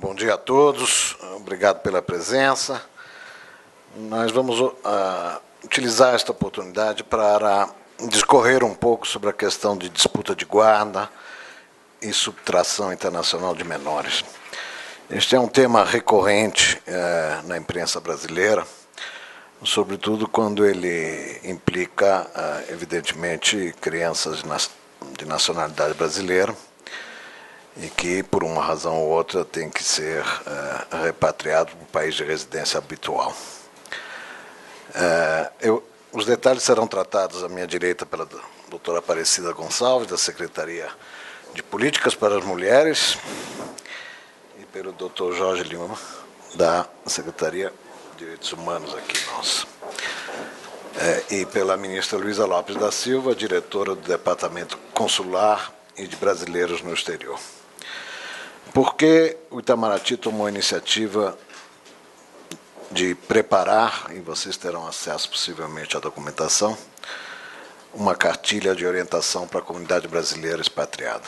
Bom dia a todos, obrigado pela presença. Nós vamos utilizar esta oportunidade para discorrer um pouco sobre a questão de disputa de guarda e subtração internacional de menores. Este é um tema recorrente na imprensa brasileira, sobretudo quando ele implica, evidentemente, crianças de nacionalidade brasileira e que, por uma razão ou outra, têm que ser repatriados para o país de residência habitual. Os detalhes serão tratados à minha direita pela doutora Aparecida Gonçalves, da Secretaria de Políticas para as Mulheres, e pelo doutor Jorge Lima, da Secretaria de Direitos Humanos aqui nossa, e pela ministra Luísa Lopes da Silva, diretora do Departamento Consular e de Brasileiros no Exterior. Por que o Itamaraty tomou a iniciativa de preparar, e vocês terão acesso possivelmente à documentação, uma cartilha de orientação para a comunidade brasileira expatriada?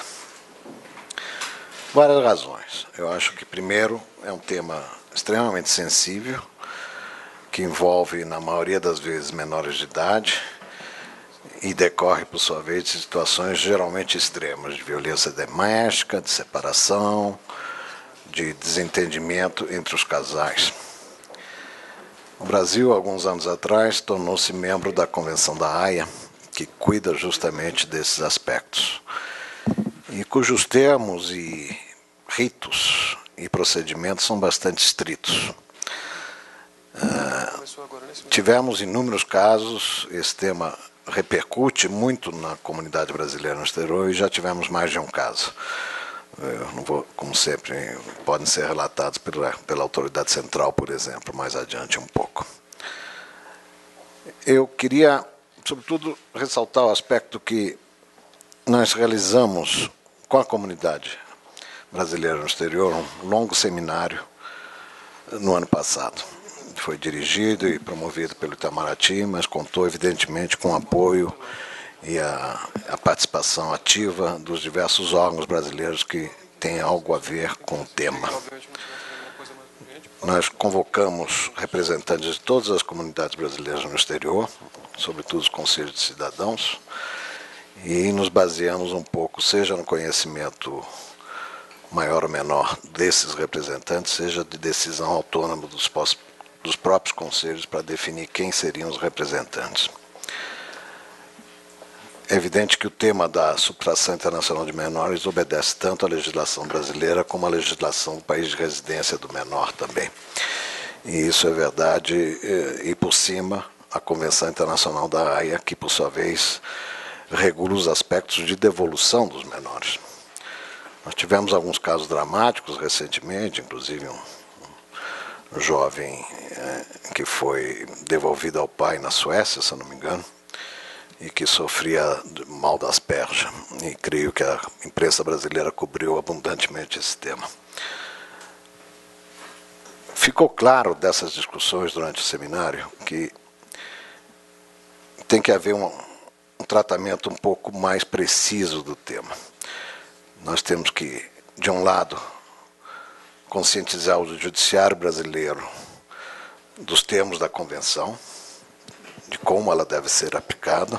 Várias razões. Eu acho que, primeiro, é um tema extremamente sensível, que envolve, na maioria das vezes, menores de idade, e decorre, por sua vez, de situações geralmente extremas, de violência doméstica, de separação, de desentendimento entre os casais. O Brasil, alguns anos atrás, tornou-se membro da Convenção da Haia, que cuida justamente desses aspectos, e cujos termos e ritos e procedimentos são bastante estritos. Tivemos inúmeros casos, esse tema repercute muito na comunidade brasileira no exterior e já tivemos mais de um caso. Eu não vou, como sempre, podem ser relatados pela autoridade central, por exemplo, mais adiante um pouco. Eu queria, sobretudo, ressaltar o aspecto que nós realizamos com a comunidade brasileira no exterior um longo seminário no ano passado. Foi dirigido e promovido pelo Itamaraty, mas contou, evidentemente, com o apoio e a participação ativa dos diversos órgãos brasileiros que têm algo a ver com o tema. Nós convocamos representantes de todas as comunidades brasileiras no exterior, sobretudo os conselhos de cidadãos, e nos baseamos um pouco, seja no conhecimento maior ou menor desses representantes, seja de decisão autônoma dos próprios conselhos para definir quem seriam os representantes. É evidente que o tema da subtração internacional de menores obedece tanto à legislação brasileira como à legislação do país de residência do menor também. E isso é verdade, e por cima, a Convenção Internacional da Haia, que, por sua vez, regula os aspectos de devolução dos menores. Nós tivemos alguns casos dramáticos recentemente, inclusive um jovem que foi devolvido ao pai na Suécia, se eu não me engano, e que sofria mal das pernas. E creio que a imprensa brasileira cobriu abundantemente esse tema. Ficou claro dessas discussões durante o seminário que tem que haver um tratamento um pouco mais preciso do tema. Nós temos que, de um lado, conscientizar o judiciário brasileiro dos termos da Convenção, de como ela deve ser aplicada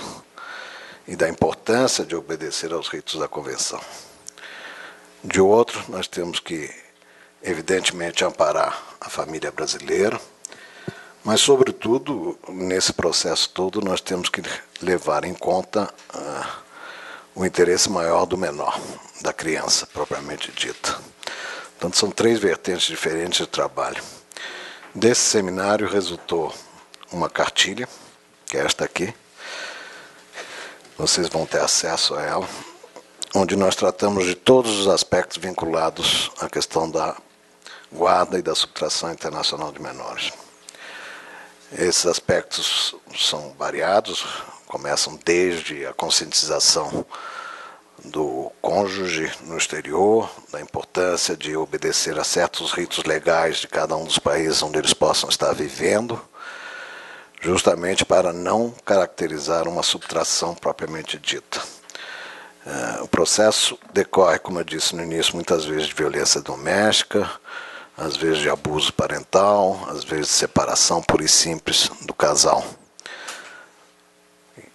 e da importância de obedecer aos ritos da Convenção. De outro, nós temos que, evidentemente, amparar a família brasileira, mas, sobretudo, nesse processo todo, nós temos que levar em conta o interesse maior do menor, da criança, propriamente dita. Portanto, são três vertentes diferentes de trabalho. Desse seminário resultou uma cartilha, que é esta aqui, vocês vão ter acesso a ela, onde nós tratamos de todos os aspectos vinculados à questão da guarda e da subtração internacional de menores. Esses aspectos são variados, começam desde a conscientização do cônjuge no exterior, da importância de obedecer a certos ritos legais de cada um dos países onde eles possam estar vivendo, justamente para não caracterizar uma subtração propriamente dita. O processo decorre, como eu disse no início, muitas vezes de violência doméstica, às vezes de abuso parental, às vezes de separação pura e simples do casal.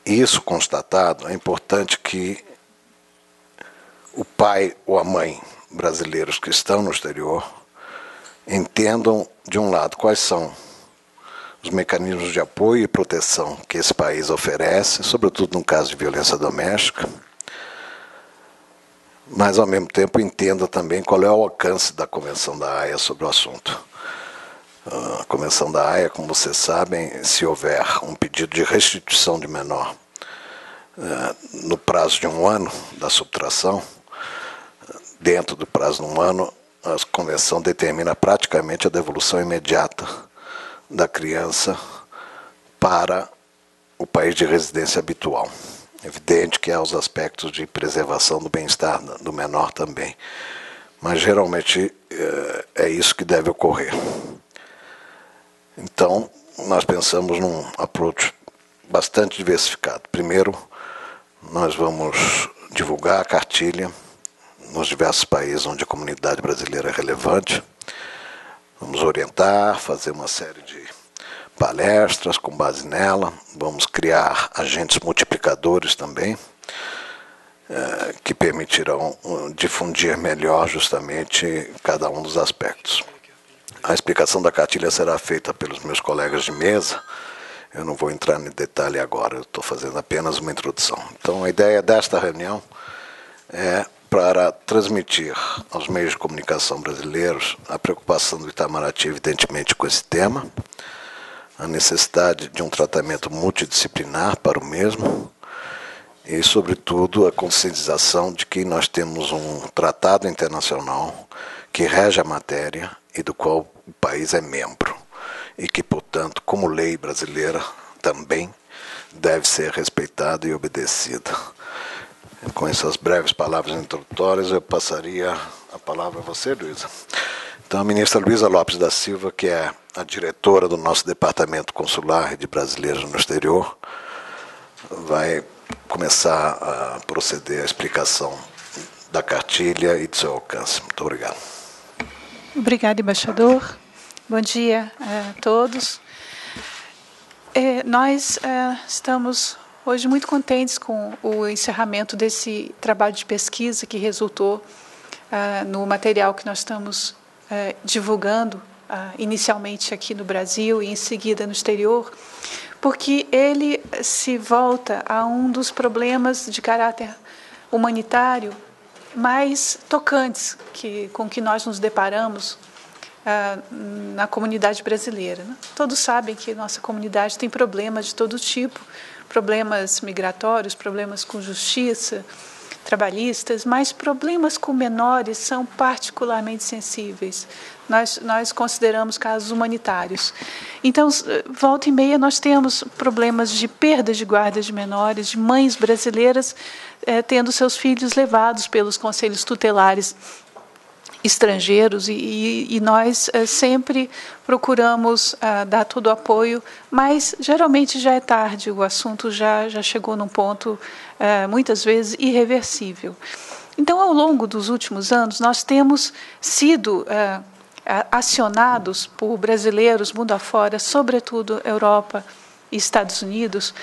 Isso constatado, é importante que o pai ou a mãe brasileiros que estão no exterior entendam, de um lado, quais são os mecanismos de apoio e proteção que esse país oferece, sobretudo no caso de violência doméstica, mas, ao mesmo tempo, entenda também qual é o alcance da Convenção da Haia sobre o assunto. A Convenção da Haia, como vocês sabem, se houver um pedido de restituição de menor no prazo de um ano da subtração, dentro do prazo de um ano, a Convenção determina praticamente a devolução imediata da criança para o país de residência habitual. Evidente que há os aspectos de preservação do bem-estar do menor também, mas geralmente é isso que deve ocorrer. Então, nós pensamos num approach bastante diversificado. Primeiro, nós vamos divulgar a cartilha nos diversos países onde a comunidade brasileira é relevante. Vamos orientar, fazer uma série de palestras com base nela. Vamos criar agentes multiplicadores também, que permitirão difundir melhor justamente cada um dos aspectos. A explicação da cartilha será feita pelos meus colegas de mesa. Eu não vou entrar em detalhe agora, eu estou fazendo apenas uma introdução. Então, a ideia desta reunião é para transmitir aos meios de comunicação brasileiros a preocupação do Itamaraty, evidentemente, com esse tema, a necessidade de um tratamento multidisciplinar para o mesmo e, sobretudo, a conscientização de que nós temos um tratado internacional que rege a matéria e do qual o país é membro e que, portanto, como lei brasileira, também deve ser respeitada e obedecida. Com essas breves palavras introdutórias, eu passaria a palavra a você, Luísa. Então, a ministra Luísa Lopes da Silva, que é a diretora do nosso Departamento Consular e de Brasileiros no Exterior, vai começar a proceder à explicação da cartilha e do seu alcance. Muito obrigado. Obrigada, embaixador. Bom dia a todos. Nós estamos hoje muito contentes com o encerramento desse trabalho de pesquisa que resultou no material que nós estamos divulgando inicialmente aqui no Brasil e em seguida no exterior, porque ele se volta a um dos problemas de caráter humanitário mais tocantes com que nós nos deparamos na comunidade brasileira. Todos sabem que nossa comunidade tem problemas de todo tipo, problemas migratórios, problemas com justiça, trabalhistas, mas problemas com menores são particularmente sensíveis. Nós consideramos casos humanitários. Então, volta e meia, nós temos problemas de perda de guardas de menores, de mães brasileiras tendo seus filhos levados pelos conselhos tutelares estrangeiros, e nós sempre procuramos dar todo o apoio, mas geralmente já é tarde, o assunto já chegou num ponto, muitas vezes, irreversível. Então, ao longo dos últimos anos, nós temos sido acionados por brasileiros mundo afora, sobretudo Europa e Estados Unidos,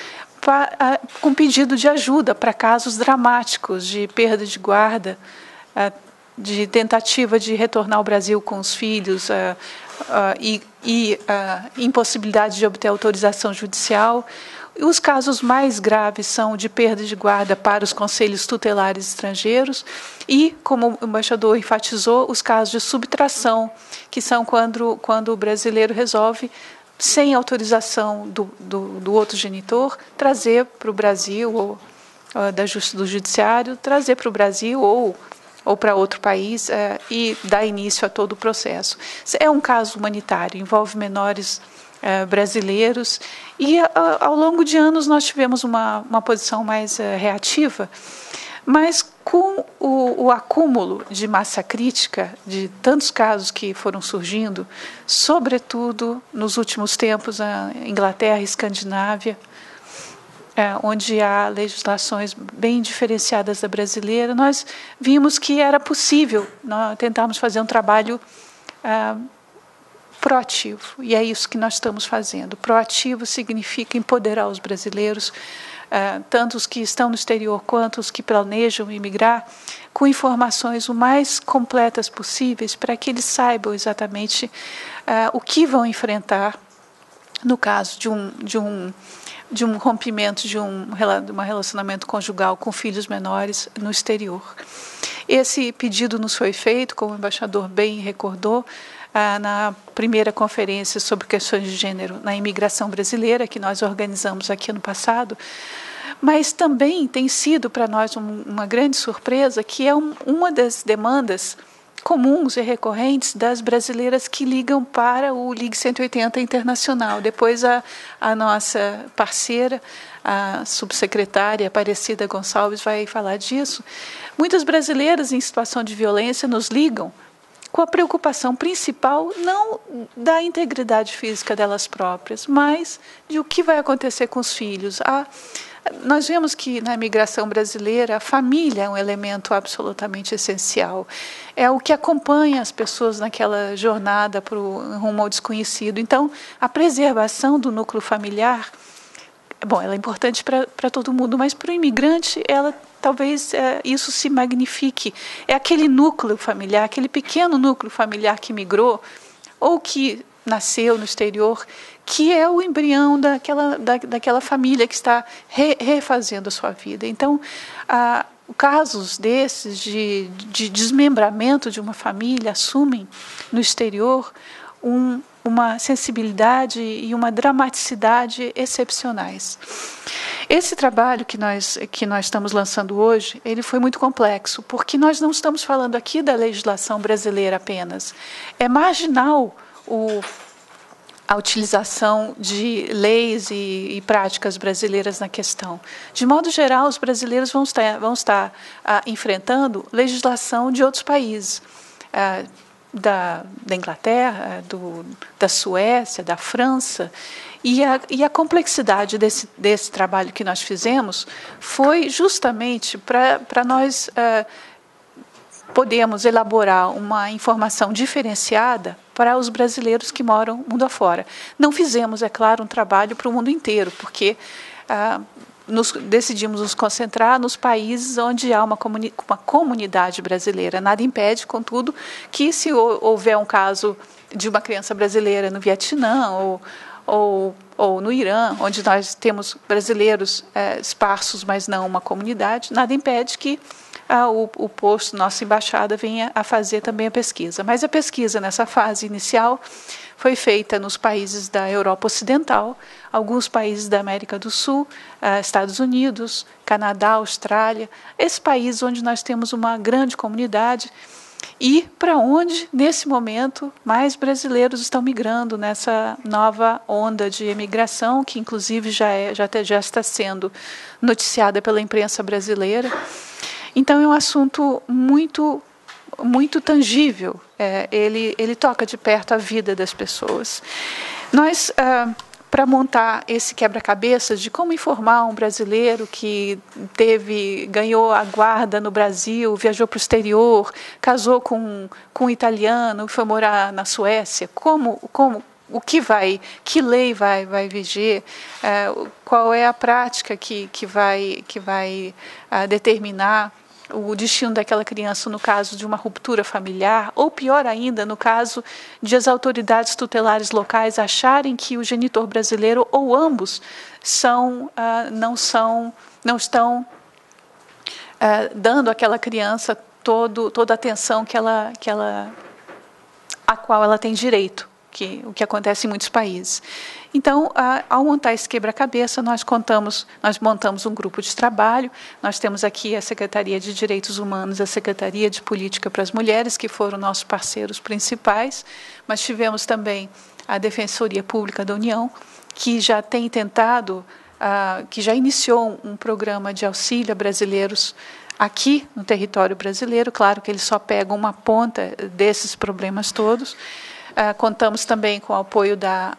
com pedido de ajuda para casos dramáticos de perda de guarda, de tentativa de retornar ao Brasil com os filhos e impossibilidade de obter autorização judicial. Os casos mais graves são de perda de guarda para os conselhos tutelares estrangeiros e, como o embaixador enfatizou, os casos de subtração, que são quando o brasileiro resolve, sem autorização do outro genitor, trazer para o Brasil, ou do judiciário, trazer para o Brasil ou para outro país e dar início a todo o processo. É um caso humanitário, envolve menores brasileiros, e ao longo de anos nós tivemos uma posição mais reativa, mas com o acúmulo de massa crítica de tantos casos que foram surgindo, sobretudo nos últimos tempos na Inglaterra e Escandinávia, onde há legislações bem diferenciadas da brasileira, nós vimos que era possível tentarmos fazer um trabalho proativo, e é isso que nós estamos fazendo. Proativo significa empoderar os brasileiros, tanto os que estão no exterior quanto os que planejam emigrar, com informações o mais completas possíveis para que eles saibam exatamente o que vão enfrentar no caso de um rompimento de um relacionamento conjugal com filhos menores no exterior. Esse pedido nos foi feito, como o embaixador bem recordou, na primeira conferência sobre questões de gênero na imigração brasileira, que nós organizamos aqui no passado, mas também tem sido para nós uma grande surpresa que é uma das demandas comuns e recorrentes das brasileiras que ligam para o Ligue 180 internacional. Depois a nossa parceira, a subsecretária Aparecida Gonçalves, vai falar disso. Muitas brasileiras em situação de violência nos ligam com a preocupação principal não da integridade física delas próprias, mas de o que vai acontecer com os filhos. Nós vemos que na imigração brasileira a família é um elemento absolutamente essencial. É o que acompanha as pessoas naquela jornada rumo ao desconhecido. Então, a preservação do núcleo familiar, bom, ela é importante para todo mundo, mas para o imigrante, talvez isso se magnifique. É aquele núcleo familiar, aquele pequeno núcleo familiar que migrou ou que nasceu no exterior, que é o embrião daquela família que está refazendo a sua vida. Então, casos desses de desmembramento de uma família assumem no exterior uma sensibilidade e uma dramaticidade excepcionais. Esse trabalho que nós estamos lançando hoje, ele foi muito complexo, porque nós não estamos falando aqui da legislação brasileira apenas. É marginal a utilização de leis e práticas brasileiras na questão. De modo geral, os brasileiros vão estar enfrentando legislação de outros países, da Inglaterra, da Suécia, da França, e a complexidade desse trabalho que nós fizemos foi justamente para nós podemos elaborar uma informação diferenciada para os brasileiros que moram mundo afora. Não fizemos, é claro, um trabalho para o mundo inteiro, porque decidimos nos concentrar nos países onde há uma comunidade brasileira. Nada impede, contudo, que se houver um caso de uma criança brasileira no Vietnã ou no Irã, onde nós temos brasileiros esparsos, mas não uma comunidade, nada impede que o posto, nossa embaixada, venha a fazer também a pesquisa. Mas a pesquisa, nessa fase inicial, foi feita nos países da Europa Ocidental, alguns países da América do Sul, Estados Unidos, Canadá, Austrália, esses países onde nós temos uma grande comunidade e para onde, nesse momento, mais brasileiros estão migrando nessa nova onda de emigração, que, inclusive, já está sendo noticiada pela imprensa brasileira. Então, é um assunto muito, muito tangível. Ele toca de perto a vida das pessoas. Nós, para montar esse quebra-cabeças de como informar um brasileiro que ganhou a guarda no Brasil, viajou para o exterior, casou com um italiano, foi morar na Suécia, o que vai, que lei vai viger, qual é a prática que vai determinar o destino daquela criança no caso de uma ruptura familiar, ou pior ainda, no caso de as autoridades tutelares locais acharem que o genitor brasileiro ou ambos não estão dando àquela criança toda a atenção a qual ela tem direito, o que acontece em muitos países. Então, ao montar esse quebra-cabeça, nós montamos um grupo de trabalho. Nós temos aqui a Secretaria de Direitos Humanos, a Secretaria de Política para as Mulheres, que foram nossos parceiros principais, mas tivemos também a Defensoria Pública da União, que já tem tentado, que já iniciou um programa de auxílio a brasileiros aqui no território brasileiro. Claro que eles só pegam uma ponta desses problemas todos. Contamos também com o apoio da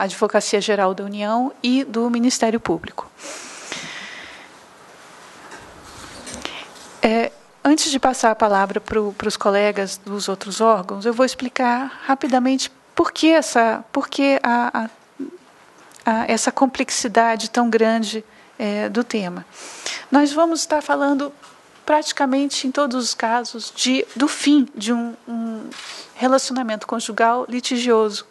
Advocacia-Geral da União e do Ministério Público. Antes de passar a palavra para os colegas dos outros órgãos, eu vou explicar rapidamente por que essa complexidade tão grande do tema. Nós vamos estar falando praticamente em todos os casos do fim de um relacionamento conjugal litigioso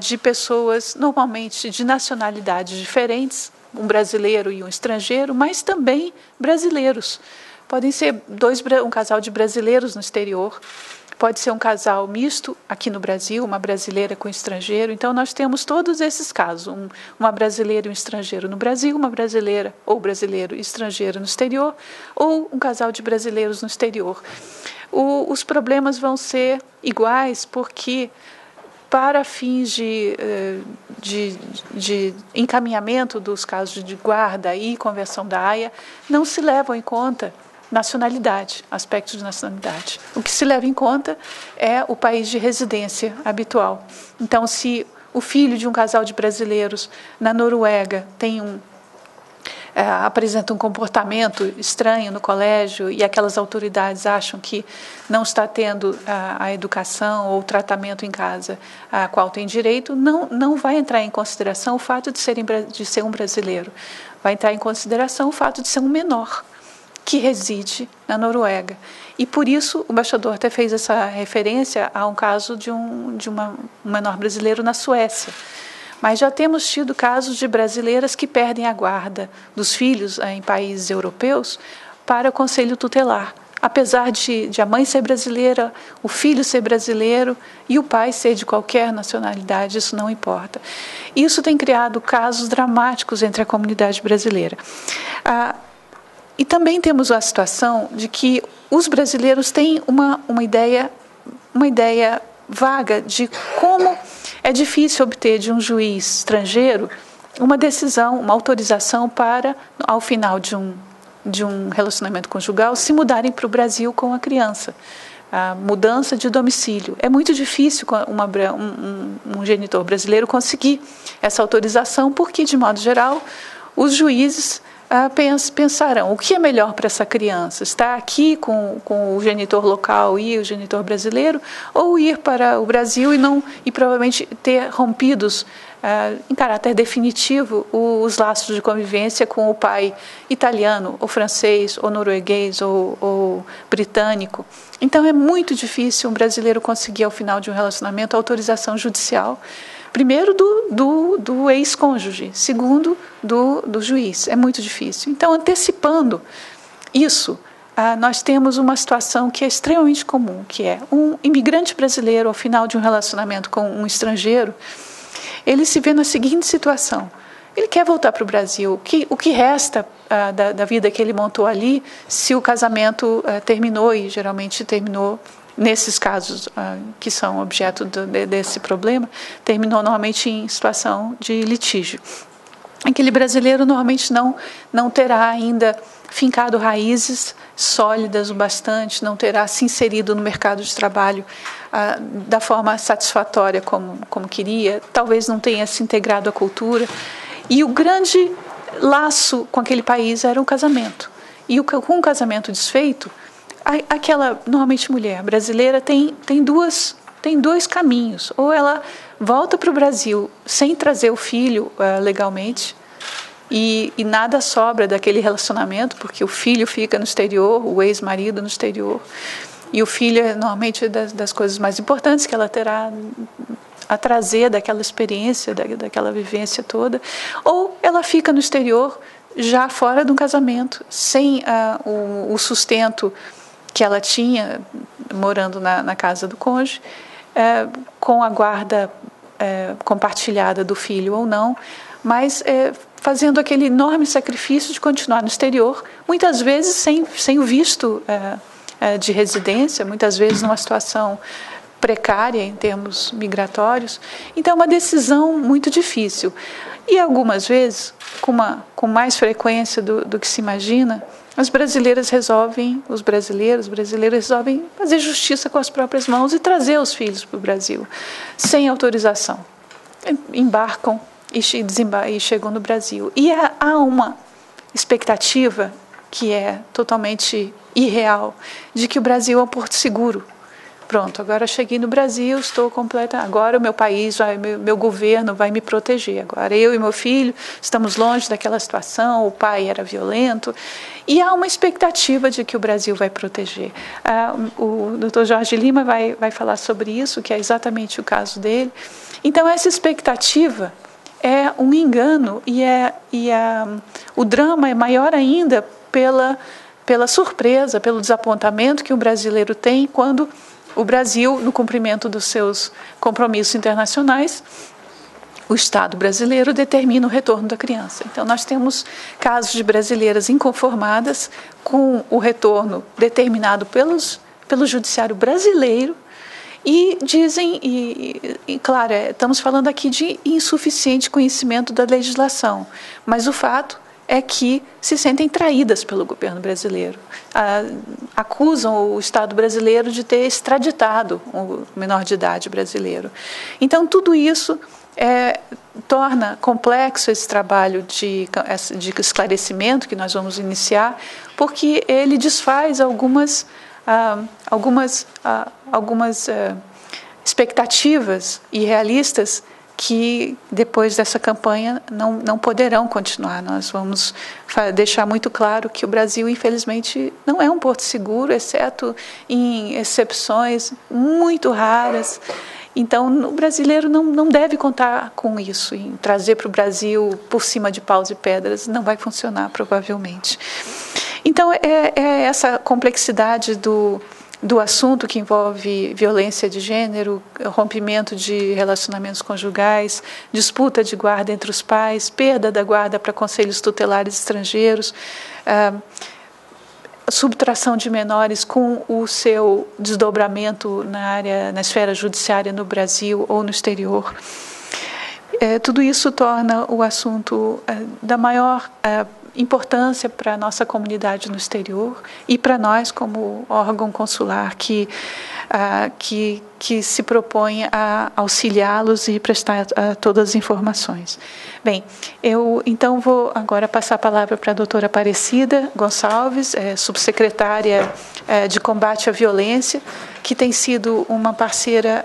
de pessoas normalmente de nacionalidades diferentes, um brasileiro e um estrangeiro, mas também brasileiros. Podem ser um casal de brasileiros no exterior, pode ser um casal misto aqui no Brasil, uma brasileira com estrangeiro. Então, nós temos todos esses casos, uma brasileira e um estrangeiro no Brasil, uma brasileira ou brasileiro e estrangeiro no exterior, ou um casal de brasileiros no exterior. Os problemas vão ser iguais porque, para fins de encaminhamento dos casos de guarda e Convenção da Haia, não se levam em conta nacionalidade, aspectos de nacionalidade. O que se leva em conta é o país de residência habitual. Então, se o filho de um casal de brasileiros na Noruega tem apresenta um comportamento estranho no colégio e aquelas autoridades acham que não está tendo a educação ou o tratamento em casa a qual tem direito, não vai entrar em consideração o fato de ser um brasileiro. Vai entrar em consideração o fato de ser um menor que reside na Noruega. E, por isso, o embaixador até fez essa referência a um caso de um menor brasileiro na Suécia. Mas já temos tido casos de brasileiras que perdem a guarda dos filhos em países europeus para o Conselho Tutelar, apesar de a mãe ser brasileira, o filho ser brasileiro e o pai ser de qualquer nacionalidade, isso não importa. Isso tem criado casos dramáticos entre a comunidade brasileira. E também temos a situação de que os brasileiros têm uma ideia vaga de como é difícil obter de um juiz estrangeiro uma decisão, uma autorização para, ao final de um relacionamento conjugal, se mudarem para o Brasil com a criança. A mudança de domicílio. É muito difícil um genitor brasileiro conseguir essa autorização, porque, de modo geral, os juízes pensarão o que é melhor para essa criança, estar aqui com o genitor local e o genitor brasileiro, ou ir para o Brasil e provavelmente ter rompidos em caráter definitivo os laços de convivência com o pai italiano, ou francês, ou norueguês, ou britânico. Então é muito difícil um brasileiro conseguir ao final de um relacionamento a autorização judicial, primeiro, do ex-cônjuge, segundo, do juiz. É muito difícil. Então, antecipando isso, nós temos uma situação que é extremamente comum, que é um imigrante brasileiro, ao final de um relacionamento com um estrangeiro, ele se vê na seguinte situação. Ele quer voltar para o Brasil. O que resta da vida que ele montou ali, se o casamento terminou, e geralmente terminou, nesses casos que são objeto desse problema, terminou normalmente em situação de litígio. Aquele brasileiro normalmente não terá ainda fincado raízes sólidas o bastante, não terá se inserido no mercado de trabalho da forma satisfatória como queria, talvez não tenha se integrado à cultura. E o grande laço com aquele país era o casamento. E com o casamento desfeito, aquela, normalmente, mulher brasileira tem dois caminhos. Ou ela volta para o Brasil sem trazer o filho legalmente e nada sobra daquele relacionamento, porque o filho fica no exterior, o ex-marido no exterior. E o filho é, normalmente, das coisas mais importantes que ela terá a trazer daquela experiência, daquela vivência toda. Ou ela fica no exterior, já fora de um casamento, sem o sustento que ela tinha morando na casa do cônjuge, com a guarda compartilhada do filho ou não, mas fazendo aquele enorme sacrifício de continuar no exterior, muitas vezes sem o visto de residência, muitas vezes numa situação precária em termos migratórios. Então, é uma decisão muito difícil. E, algumas vezes, com mais frequência do que se imagina, os brasileiros resolvem fazer justiça com as próprias mãos e trazer os filhos para o Brasil, sem autorização. Embarcam e chegam no Brasil. E há uma expectativa que é totalmente e real de que o Brasil é um porto seguro. Pronto, agora cheguei no Brasil, estou completa. Agora o meu país, meu governo vai me proteger. Agora eu e meu filho estamos longe daquela situação, o pai era violento. E há uma expectativa de que o Brasil vai proteger. O doutor Jorge Lima vai falar sobre isso, que é exatamente o caso dele. Então, essa expectativa é um engano o drama é maior ainda pela surpresa, pelo desapontamento que o brasileiro tem quando o Brasil, no cumprimento dos seus compromissos internacionais, o Estado brasileiro determina o retorno da criança. Então, nós temos casos de brasileiras inconformadas com o retorno determinado pelo judiciário brasileiro e dizem, claro, estamos falando aqui de insuficiente conhecimento da legislação, mas o fato é que se sentem traídas pelo governo brasileiro. Acusam o Estado brasileiro de ter extraditado o menor de idade brasileiro. Então, tudo isso torna complexo esse trabalho de esclarecimento que nós vamos iniciar, porque ele desfaz algumas expectativas irrealistas que depois dessa campanha não poderão continuar. Nós vamos deixar muito claro que o Brasil, infelizmente, não é um porto seguro, exceto em exceções muito raras. Então, o brasileiro não deve contar com isso, em trazer para o Brasil por cima de paus e pedras, não vai funcionar, provavelmente. Então, é essa complexidade do assunto que envolve violência de gênero, rompimento de relacionamentos conjugais, disputa de guarda entre os pais, perda da guarda para conselhos tutelares estrangeiros, subtração de menores com o seu desdobramento na esfera judiciária no Brasil ou no exterior. Tudo isso torna o assunto da maior importância para a nossa comunidade no exterior e para nós como órgão consular que se propõe a auxiliá-los e prestar todas as informações. Bem, eu então vou agora passar a palavra para a doutora Aparecida Gonçalves, subsecretária de Combate à Violência, que tem sido uma parceira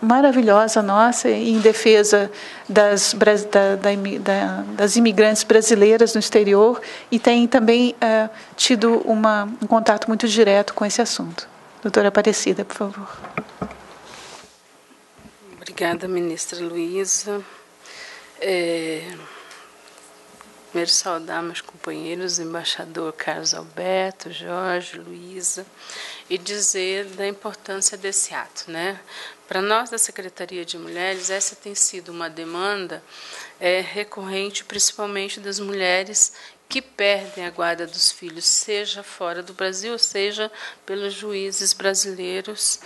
maravilhosa nossa em defesa das imigrantes brasileiras no exterior e tem também tido um contato muito direto com esse assunto. Doutora Aparecida, por favor. Obrigada, ministra Luísa. Primeiro saudar meus companheiros, embaixador Carlos Alberto, Jorge, Luísa, e dizer da importância desse ato, né? Para nós da Secretaria de Mulheres, essa tem sido uma demanda recorrente, principalmente das mulheres que perdem a guarda dos filhos, seja fora do Brasil, seja pelos juízes brasileiros,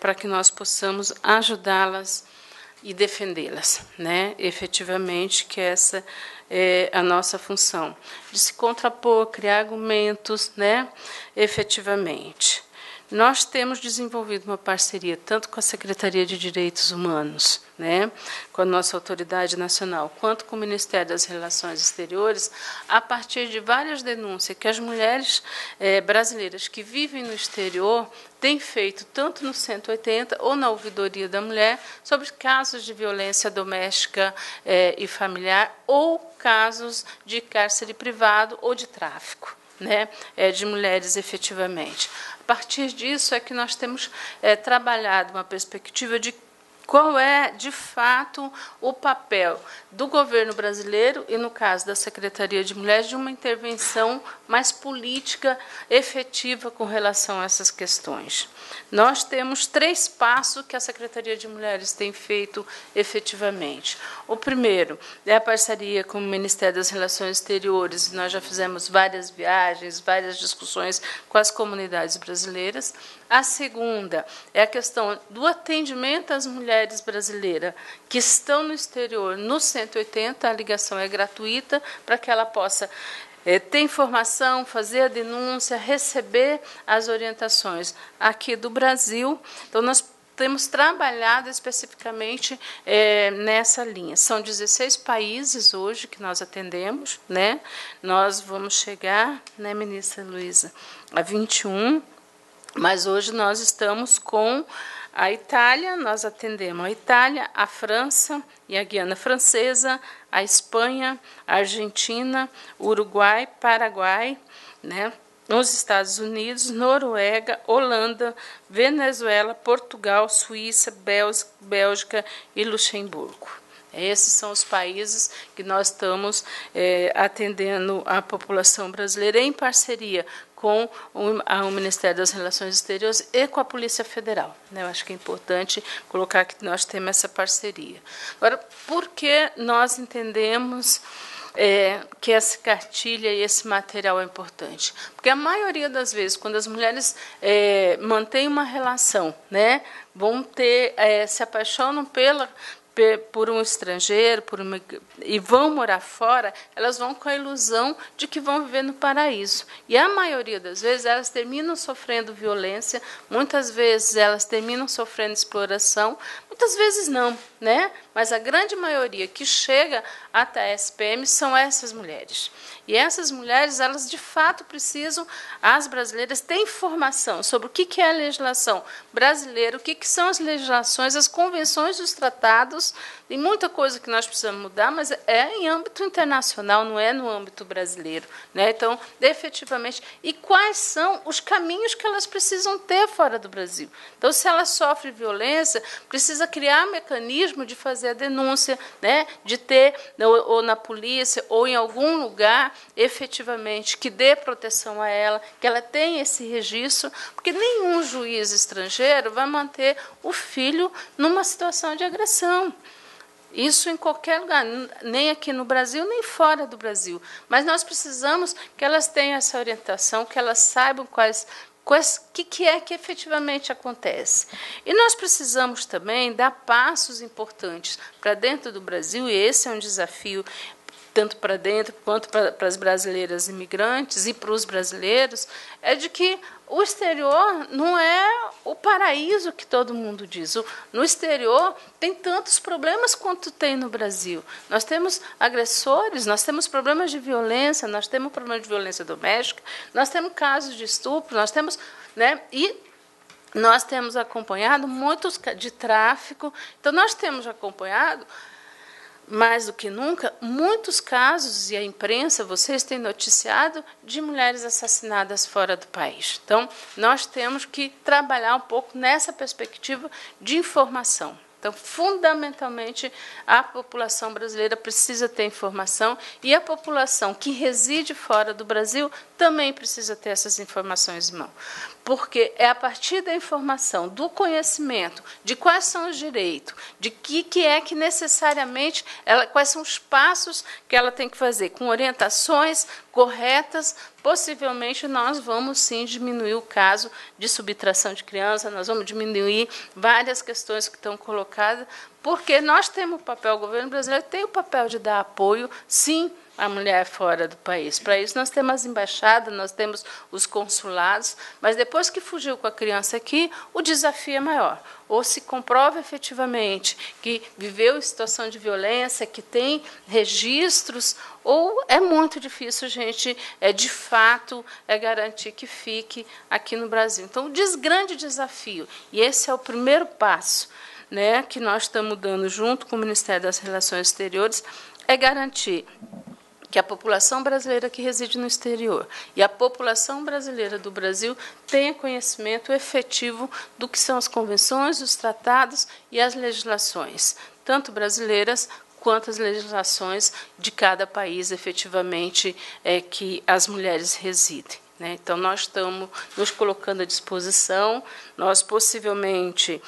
para que nós possamos ajudá-las e defendê-las, né? Efetivamente, que essa é a nossa função, de se contrapor, criar argumentos, né? Efetivamente. Nós temos desenvolvido uma parceria tanto com a Secretaria de Direitos Humanos, né, com a nossa autoridade nacional, quanto com o Ministério das Relações Exteriores, a partir de várias denúncias que as mulheres brasileiras que vivem no exterior têm feito, tanto no 180 ou na Ouvidoria da Mulher, sobre casos de violência doméstica e familiar ou casos de cárcere privado ou de tráfico, né, de mulheres efetivamente. A partir disso é que nós temos trabalhado uma perspectiva de qual é, de fato, o papel do governo brasileiro e, no caso da Secretaria de Mulheres, de uma intervenção mais política, efetiva com relação a essas questões. Nós temos 3 passos que a Secretaria de Mulheres tem feito efetivamente. O primeiro é a parceria com o Ministério das Relações Exteriores. Nós já fizemos várias viagens, várias discussões com as comunidades brasileiras. A segunda é a questão do atendimento às mulheres brasileiras que estão no exterior, no 180, a ligação é gratuita para que ela possa ter informação, fazer a denúncia, receber as orientações aqui do Brasil. Então, nós temos trabalhado especificamente nessa linha. São 16 países hoje que nós atendemos, né? Nós vamos chegar, né, ministra Luísa, a 21, mas hoje nós estamos com a Itália, nós atendemos a Itália, a França e a Guiana Francesa, a Espanha, a Argentina, Uruguai, Paraguai, né? Nos Estados Unidos, Noruega, Holanda, Venezuela, Portugal, Suíça, Bélgica e Luxemburgo. Esses são os países que nós estamos atendendo a população brasileira em parceria com o Ministério das Relações Exteriores e com a Polícia Federal. Eu acho que é importante colocar que nós temos essa parceria. Agora, por que nós entendemos que essa cartilha e esse material é importante? Porque a maioria das vezes, quando as mulheres mantêm uma relação, né, vão ter, se apaixonam por um estrangeiro, e vão morar fora, elas vão com a ilusão de que vão viver no paraíso. E a maioria das vezes elas terminam sofrendo violência, muitas vezes elas terminam sofrendo exploração, muitas vezes não, né? Mas a grande maioria que chega até a SPM são essas mulheres. E essas mulheres, elas de fato precisam, as brasileiras, ter informação sobre o que é a legislação brasileira, o que são as legislações, as convenções dos tratados. Tem muita coisa que nós precisamos mudar, mas é em âmbito internacional, não é no âmbito brasileiro, né? Então, efetivamente, e quais são os caminhos que elas precisam ter fora do Brasil? Então, se ela sofre violência, precisa criar um mecanismo de fazer a denúncia, né, de ter, ou na polícia, ou em algum lugar, efetivamente, que dê proteção a ela, que ela tenha esse registro, porque nenhum juiz estrangeiro vai manter o filho numa situação de agressão. Isso em qualquer lugar, nem aqui no Brasil, nem fora do Brasil. Mas nós precisamos que elas tenham essa orientação, que elas saibam o que é que efetivamente acontece. E nós precisamos também dar passos importantes para dentro do Brasil, e esse é um desafio tanto para dentro quanto para as brasileiras imigrantes e para os brasileiros, é de que o exterior não é o paraíso que todo mundo diz. No exterior tem tantos problemas quanto tem no Brasil. Nós temos agressores, nós temos problemas de violência, nós temos problemas de violência doméstica, nós temos casos de estupro, nós temos, né, e nós temos acompanhado muitos de tráfico. Então, nós temos acompanhado, mais do que nunca, muitos casos, e a imprensa, vocês têm noticiado, de mulheres assassinadas fora do país. Então, nós temos que trabalhar um pouco nessa perspectiva de informação. Então, fundamentalmente, a população brasileira precisa ter informação, e a população que reside fora do Brasil também precisa ter essas informações em mão. Porque é a partir da informação, do conhecimento, de quais são os direitos, de que é que necessariamente, quais são os passos que ela tem que fazer, com orientações corretas, possivelmente nós vamos, sim, diminuir o caso de subtração de criança, nós vamos diminuir várias questões que estão colocadas, porque nós temos o papel, o governo brasileiro tem o papel de dar apoio, sim, à mulher fora do país. Para isso, nós temos as embaixadas, nós temos os consulados, mas depois que fugiu com a criança aqui, o desafio é maior. Ou se comprova efetivamente que viveu em situação de violência, que tem registros, ou é muito difícil, gente, de fato, garantir que fique aqui no Brasil. Então, um grande desafio, e esse é o primeiro passo, né, que nós estamos dando junto com o Ministério das Relações Exteriores, é garantir que a população brasileira que reside no exterior e a população brasileira do Brasil tenha conhecimento efetivo do que são as convenções, os tratados e as legislações, tanto brasileiras quanto as legislações de cada país, efetivamente, que as mulheres residem. Então, nós estamos nos colocando à disposição, nós possivelmente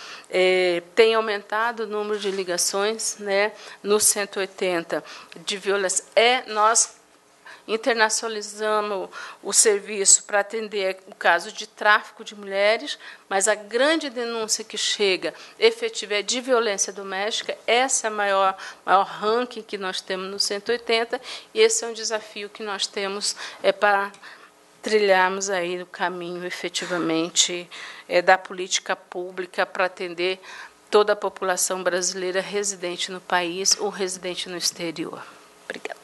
tem aumentado o número de ligações, né, no 180 de violência. Nós internacionalizamos o serviço para atender o caso de tráfico de mulheres, mas a grande denúncia que chega efetiva é de violência doméstica. Essa é a maior ranking que nós temos no 180, e esse é um desafio que nós temos para trilharmos aí o caminho, efetivamente, da política pública para atender toda a população brasileira residente no país ou residente no exterior. Obrigada.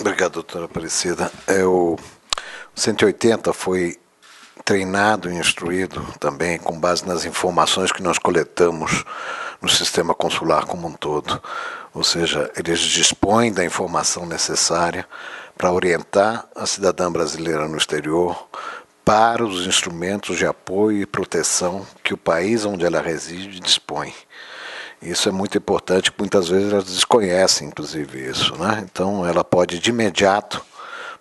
Obrigado, doutora Aparecida. O 180 foi treinado e instruído também com base nas informações que nós coletamos no sistema consular como um todo. Ou seja, eles dispõem da informação necessária para orientar a cidadã brasileira no exterior para os instrumentos de apoio e proteção que o país onde ela reside dispõe. Isso é muito importante, muitas vezes elas desconhecem, inclusive, isso, né? Então, ela pode, de imediato,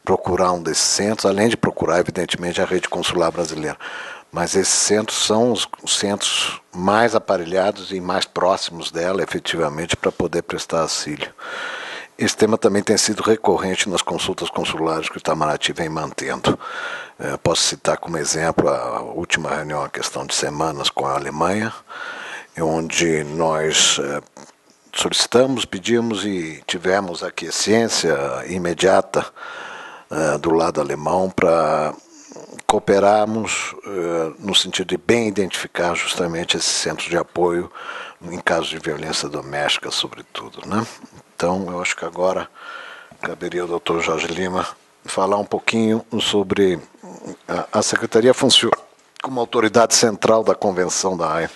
procurar um desses centros, além de procurar, evidentemente, a rede consular brasileira. Mas esses centros são os centros mais aparelhados e mais próximos dela, efetivamente, para poder prestar auxílio. Esse tema também tem sido recorrente nas consultas consulares que o Itamaraty vem mantendo. Posso citar como exemplo a última reunião, a questão de semanas, com a Alemanha, onde nós solicitamos, pedimos e tivemos a aquiescência imediata do lado alemão para cooperarmos no sentido de bem identificar justamente esse centro de apoio em caso de violência doméstica, sobretudo, né? Então, eu acho que agora caberia ao doutor Jorge Lima falar um pouquinho sobre... A Secretaria funciona como autoridade central da Convenção da Haia.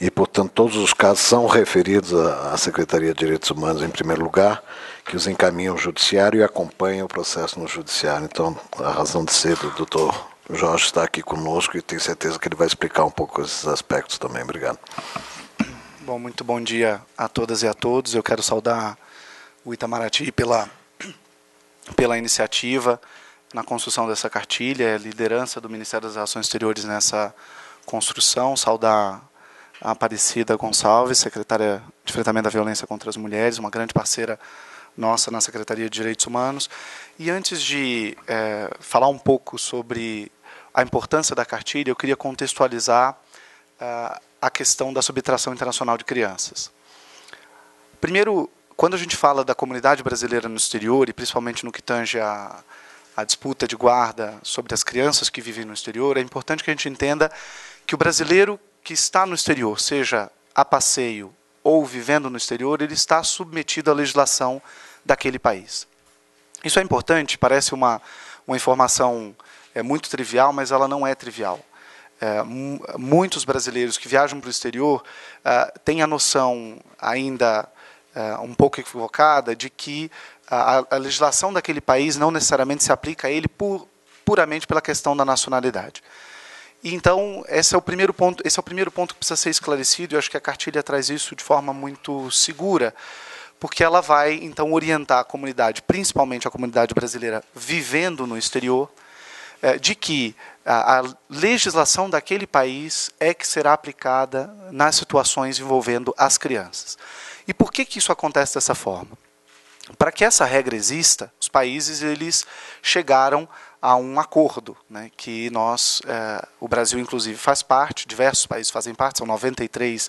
E, portanto, todos os casos são referidos à Secretaria de Direitos Humanos, em primeiro lugar, que os encaminha ao Judiciário e acompanha o processo no Judiciário. Então, a razão de ser do doutor Jorge está aqui conosco e tenho certeza que ele vai explicar um pouco esses aspectos também. Obrigado. Bom, muito bom dia a todas e a todos. Eu quero saudar o Itamaraty pela iniciativa na construção dessa cartilha, a liderança do Ministério das Relações Exteriores nessa construção, saudar a Aparecida Gonçalves, secretária de Enfrentamento da Violência contra as Mulheres, uma grande parceira nossa na Secretaria de Direitos Humanos. E antes de falar um pouco sobre a importância da cartilha, eu queria contextualizar a questão da subtração internacional de crianças. Primeiro, quando a gente fala da comunidade brasileira no exterior, e principalmente no que tange a disputa de guarda sobre as crianças que vivem no exterior, é importante que a gente entenda que o brasileiro que está no exterior, seja a passeio ou vivendo no exterior, ele está submetido à legislação daquele país. Isso é importante, parece uma informação muito trivial, mas ela não é trivial. Muitos brasileiros que viajam para o exterior têm a noção ainda um pouco equivocada de que a legislação daquele país não necessariamente se aplica a ele puramente pela questão da nacionalidade. Então, esse é o primeiro ponto, que precisa ser esclarecido, e eu acho que a cartilha traz isso de forma muito segura, porque ela vai, então, orientar a comunidade, principalmente a comunidade brasileira vivendo no exterior, de que a legislação daquele país é que será aplicada nas situações envolvendo as crianças. E por que isso acontece dessa forma? Para que essa regra exista, os países eles chegaram a um acordo, né, que nós, o Brasil, inclusive, faz parte, diversos países fazem parte, são 93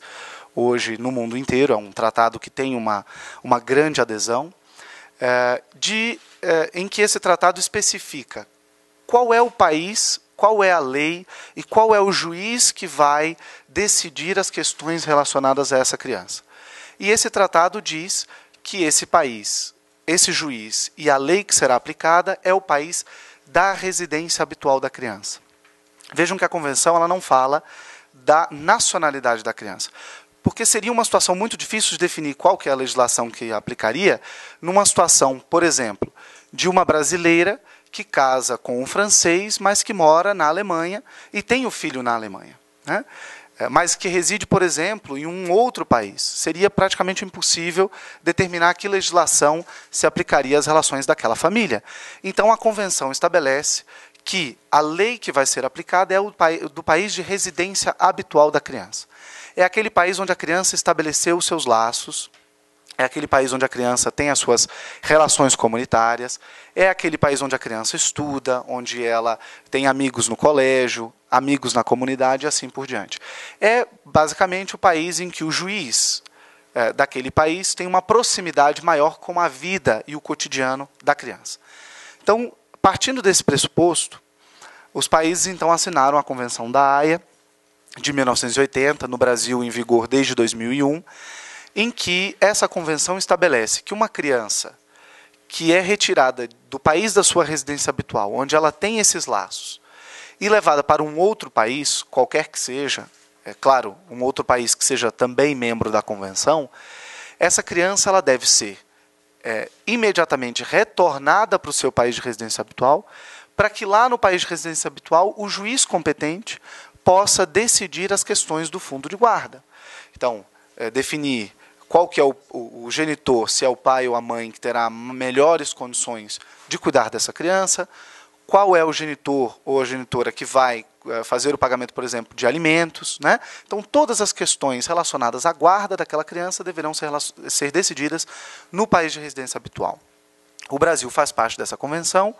hoje no mundo inteiro, é um tratado que tem uma grande adesão, em que esse tratado especifica qual é o país, qual é a lei e qual é o juiz que vai decidir as questões relacionadas a essa criança. E esse tratado diz que esse país, esse juiz e a lei que será aplicada é o país da residência habitual da criança. Vejam que a Convenção ela não fala da nacionalidade da criança, porque seria uma situação muito difícil de definir qual que é a legislação que aplicaria numa situação, por exemplo, de uma brasileira que casa com um francês, mas que mora na Alemanha e tem o filho na Alemanha, né? Mas que reside, por exemplo, em um outro país. Seria praticamente impossível determinar que legislação se aplicaria às relações daquela família. Então, a Convenção estabelece que a lei que vai ser aplicada é do país de residência habitual da criança. É aquele país onde a criança estabeleceu os seus laços, é aquele país onde a criança tem as suas relações comunitárias, é aquele país onde a criança estuda, onde ela tem amigos no colégio, amigos na comunidade e assim por diante. É, basicamente, o país em que o juiz daquele país tem uma proximidade maior com a vida e o cotidiano da criança. Então, partindo desse pressuposto, os países então assinaram a Convenção da Haia, de 1980, no Brasil em vigor desde 2001, em que essa convenção estabelece que uma criança que é retirada do país da sua residência habitual, onde ela tem esses laços, e levada para um outro país, qualquer que seja, é claro, um outro país que seja também membro da Convenção, essa criança ela deve ser imediatamente retornada para o seu país de residência habitual, para que lá no país de residência habitual o juiz competente possa decidir as questões do fundo de guarda. Então, definir qual que é o genitor, se é o pai ou a mãe que terá melhores condições de cuidar dessa criança, qual é o genitor ou a genitora que vai fazer o pagamento, por exemplo, de alimentos, né? Então, todas as questões relacionadas à guarda daquela criança deverão ser decididas no país de residência habitual. O Brasil faz parte dessa convenção,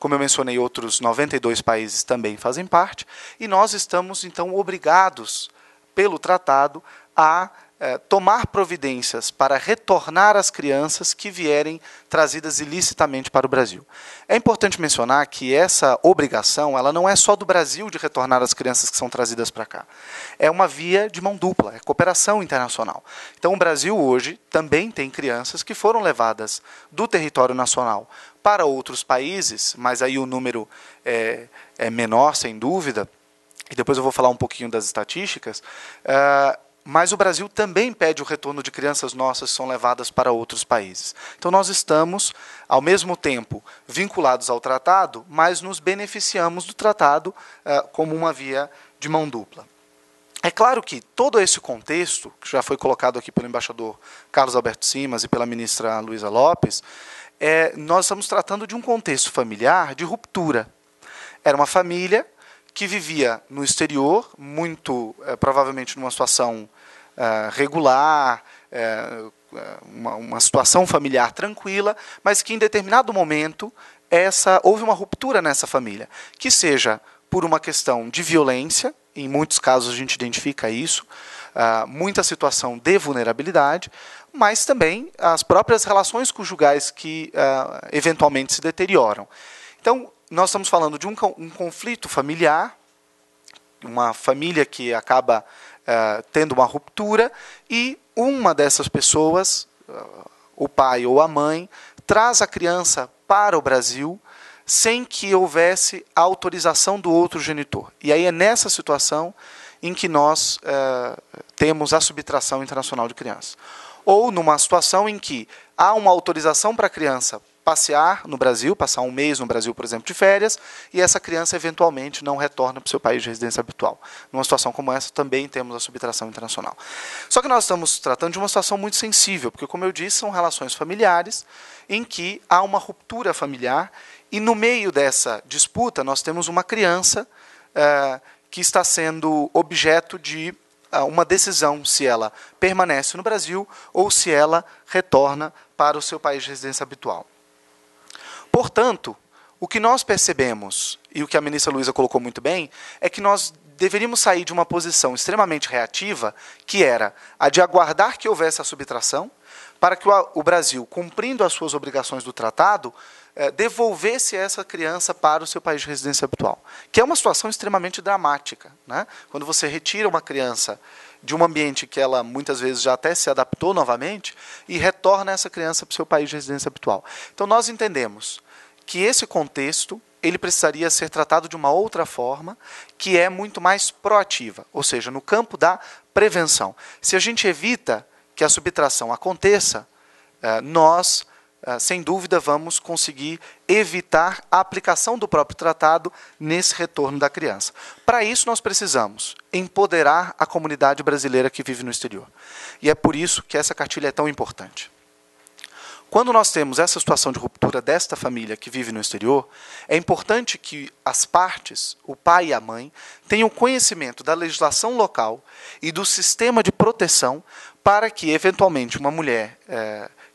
como eu mencionei, outros 92 países também fazem parte, e nós estamos, então, obrigados, pelo tratado, a tomar providências para retornar as crianças que vierem trazidas ilicitamente para o Brasil. É importante mencionar que essa obrigação ela não é só do Brasil de retornar as crianças que são trazidas para cá. É uma via de mão dupla, é cooperação internacional. Então, o Brasil hoje também tem crianças que foram levadas do território nacional para outros países, mas aí o número é menor, sem dúvida, e depois eu vou falar um pouquinho das estatísticas, mas o Brasil também pede o retorno de crianças nossas que são levadas para outros países. Então, nós estamos, ao mesmo tempo, vinculados ao tratado, mas nos beneficiamos do tratado como uma via de mão dupla. É claro que todo esse contexto, que já foi colocado aqui pelo embaixador Carlos Alberto Simas e pela ministra Luísa Lopes, nós estamos tratando de um contexto familiar de ruptura. Era uma família que vivia no exterior, muito provavelmente numa situação regular, uma situação familiar tranquila, mas que em determinado momento houve uma ruptura nessa família, que seja por uma questão de violência, em muitos casos a gente identifica isso, muita situação de vulnerabilidade, mas também as próprias relações conjugais que eventualmente se deterioram. Então, nós estamos falando de um conflito familiar, uma família que acaba tendo uma ruptura, e uma dessas pessoas, o pai ou a mãe, traz a criança para o Brasil sem que houvesse autorização do outro genitor. E aí é nessa situação em que nós temos a subtração internacional de criança. Ou numa situação em que há uma autorização para a criança passear no Brasil, passar um mês no Brasil, por exemplo, de férias, e essa criança eventualmente não retorna para o seu país de residência habitual. Numa situação como essa, também temos a subtração internacional. Só que nós estamos tratando de uma situação muito sensível, porque, como eu disse, são relações familiares em que há uma ruptura familiar, e no meio dessa disputa nós temos uma criança que está sendo objeto de uma decisão se ela permanece no Brasil ou se ela retorna para o seu país de residência habitual. Portanto, o que nós percebemos, e o que a ministra Luísa colocou muito bem, é que nós deveríamos sair de uma posição extremamente reativa, que era a de aguardar que houvesse a subtração, para que o Brasil, cumprindo as suas obrigações do tratado, devolvesse essa criança para o seu país de residência habitual, que é uma situação extremamente dramática, né? Quando você retira uma criança de um ambiente que ela muitas vezes já até se adaptou novamente e retorna essa criança para o seu país de residência habitual. Então, nós entendemos que esse contexto ele precisaria ser tratado de uma outra forma, que é muito mais proativa, ou seja, no campo da prevenção. Se a gente evita que a subtração aconteça, nós, sem dúvida, vamos conseguir evitar a aplicação do próprio tratado nesse retorno da criança. Para isso, nós precisamos empoderar a comunidade brasileira que vive no exterior. E é por isso que essa cartilha é tão importante. Quando nós temos essa situação de ruptura desta família que vive no exterior, é importante que as partes, o pai e a mãe, tenham conhecimento da legislação local e do sistema de proteção para que, eventualmente, uma mulher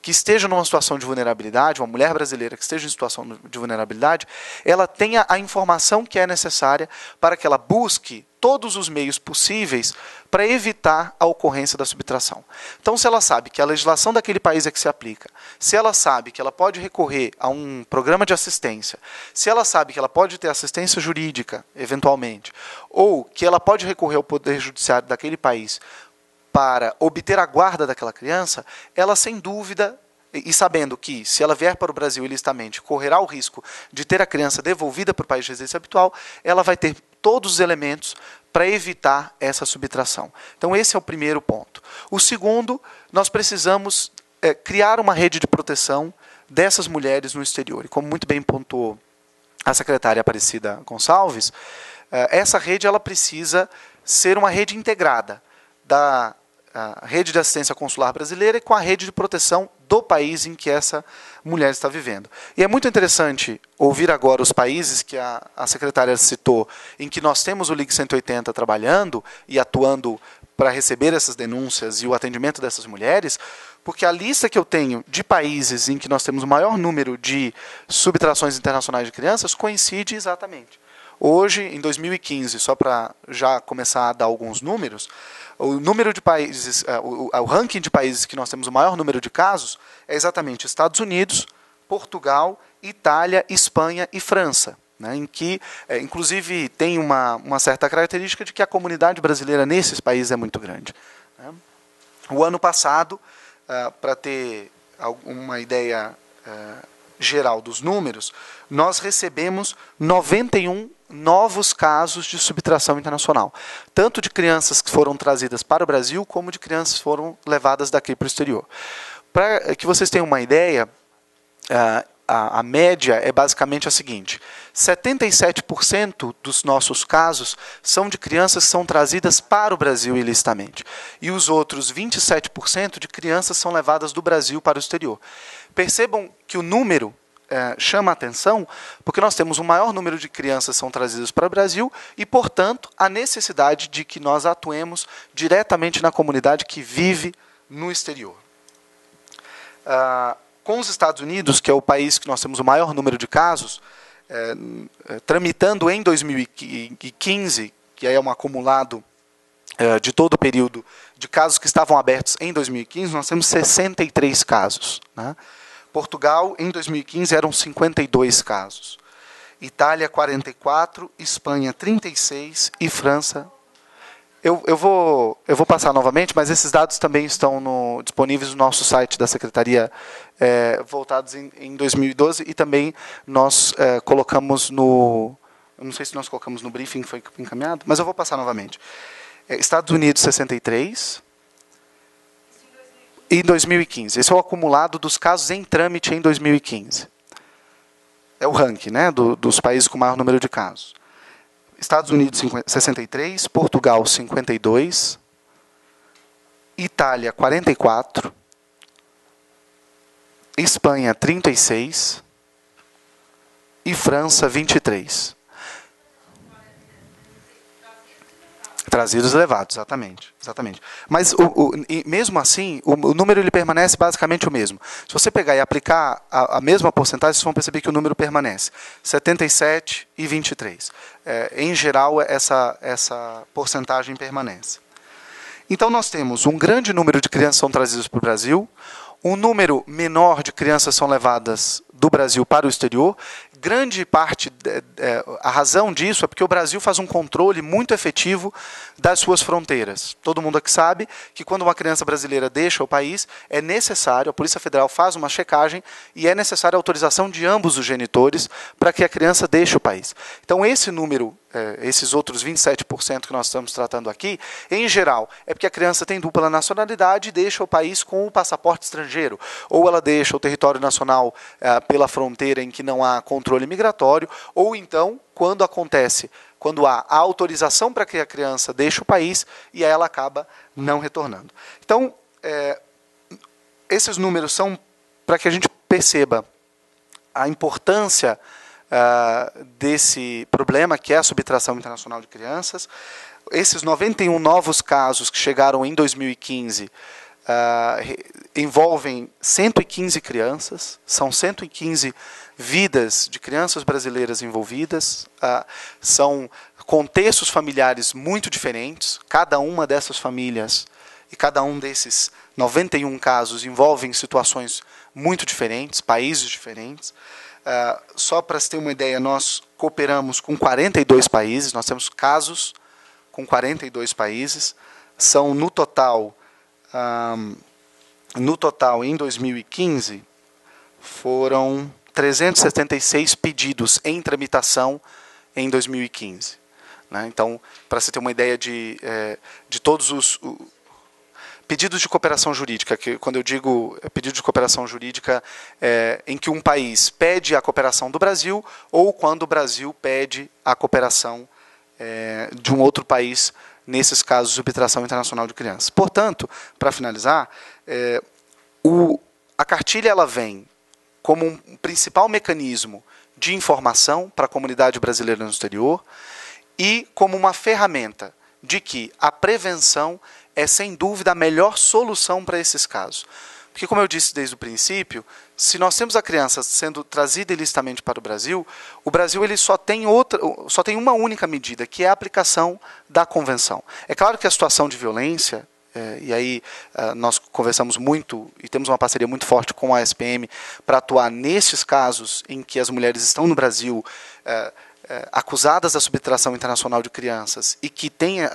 que esteja numa situação de vulnerabilidade, uma mulher brasileira que esteja em situação de vulnerabilidade, ela tenha a informação que é necessária para que ela busque todos os meios possíveis para evitar a ocorrência da subtração. Então, se ela sabe que a legislação daquele país é que se aplica, se ela sabe que ela pode recorrer a um programa de assistência, se ela sabe que ela pode ter assistência jurídica, eventualmente, ou que ela pode recorrer ao Poder Judiciário daquele país para obter a guarda daquela criança, ela, sem dúvida, e sabendo que, se ela vier para o Brasil ilicitamente, correrá o risco de ter a criança devolvida para o país de residência habitual, ela vai ter todos os elementos para evitar essa subtração. Então, esse é o primeiro ponto. O segundo, nós precisamos criar uma rede de proteção dessas mulheres no exterior. E como muito bem pontuou a secretária Aparecida Gonçalves, essa rede ela precisa ser uma rede integrada da rede de assistência consular brasileira e com a rede de proteção do país em que essa mulher está vivendo. E é muito interessante ouvir agora os países que a secretária citou, em que nós temos o Ligue 180 trabalhando e atuando para receber essas denúncias e o atendimento dessas mulheres, porque a lista que eu tenho de países em que nós temos o maior número de subtrações internacionais de crianças coincide exatamente. Hoje, em 2015, só para já começar a dar alguns números, o número de países, o ranking de países que nós temos o maior número de casos é exatamente Estados Unidos, Portugal, Itália, Espanha e França, né, em que, inclusive, tem uma certa característica de que a comunidade brasileira nesses países é muito grande, né. O ano passado, para ter uma ideia geral dos números, nós recebemos 91 novos casos de subtração internacional, tanto de crianças que foram trazidas para o Brasil, como de crianças que foram levadas daqui para o exterior. Para que vocês tenham uma ideia, a média é basicamente a seguinte: 77% dos nossos casos são de crianças que são trazidas para o Brasil ilicitamente, e os outros 27% de crianças são levadas do Brasil para o exterior. Percebam que o número chama a atenção, porque nós temos o maior número de crianças que são trazidas para o Brasil e, portanto, a necessidade de que nós atuemos diretamente na comunidade que vive no exterior. Com os Estados Unidos, que é o país que nós temos o maior número de casos, tramitando em 2015, que aí é um acumulado de todo o período de casos que estavam abertos em 2015, nós temos 63 casos, né? Portugal, em 2015, eram 52 casos. Itália, 44, Espanha, 36 e França. Eu vou passar novamente, mas esses dados também estão disponíveis no nosso site da Secretaria, voltados em 2012, e também nós colocamos no... Não sei se nós colocamos no briefing, foi encaminhado, mas eu vou passar novamente. Estados Unidos, 63... Em 2015. Esse é o acumulado dos casos em trâmite em 2015. É o ranking, né, dos países com maior número de casos. Estados Unidos, 63, Portugal, 52, Itália, 44, Espanha, 36 e França, 23. Trazidos e levados, exatamente. Mas, mesmo assim, o número ele permanece basicamente o mesmo. Se você pegar e aplicar a mesma porcentagem, vocês vão perceber que o número permanece. 77 e 23. Em geral, essa porcentagem permanece. Então, nós temos um grande número de crianças que são trazidas para o Brasil, um número menor de crianças são levadas do Brasil para o exterior. Grande parte, a razão disso é porque o Brasil faz um controle muito efetivo das suas fronteiras. Todo mundo aqui sabe que quando uma criança brasileira deixa o país, é necessário, a Polícia Federal faz uma checagem e é necessária a autorização de ambos os genitores para que a criança deixe o país. Então, esse número, esses outros 27% que nós estamos tratando aqui, em geral, é porque a criança tem dupla nacionalidade e deixa o país com o passaporte estrangeiro, ou ela deixa o território nacional pela fronteira em que não há controle migratório, ou então, quando há a autorização para que a criança deixe o país e ela acaba não retornando. Então, esses números são para que a gente perceba a importância desse problema, que é a subtração internacional de crianças. Esses 91 novos casos que chegaram em 2015 envolvem 115 crianças, são 115 vidas de crianças brasileiras envolvidas, são contextos familiares muito diferentes, cada uma dessas famílias e cada um desses 91 casos envolvem situações muito diferentes, países diferentes. Só para se ter uma ideia, nós cooperamos com 42 países, nós temos casos com 42 países, são no total, em 2015, foram 376 pedidos em tramitação em 2015. Né? Então, para você ter uma ideia de todos os pedidos de cooperação jurídica, que quando eu digo pedido de cooperação jurídica, em que um país pede a cooperação do Brasil ou quando o Brasil pede a cooperação de um outro país, nesses casos de arbitração internacional de crianças. Portanto, para finalizar, a cartilha ela vem como um principal mecanismo de informação para a comunidade brasileira no exterior e como uma ferramenta de que a prevenção é, sem dúvida, a melhor solução para esses casos. Porque, como eu disse desde o princípio, se nós temos a criança sendo trazida ilicitamente para o Brasil ele só tem uma única medida, que é a aplicação da Convenção. É claro que a situação de violência, e aí nós conversamos muito e temos uma parceria muito forte com a SPM para atuar nesses casos em que as mulheres estão no Brasil acusadas da subtração internacional de crianças e que tenha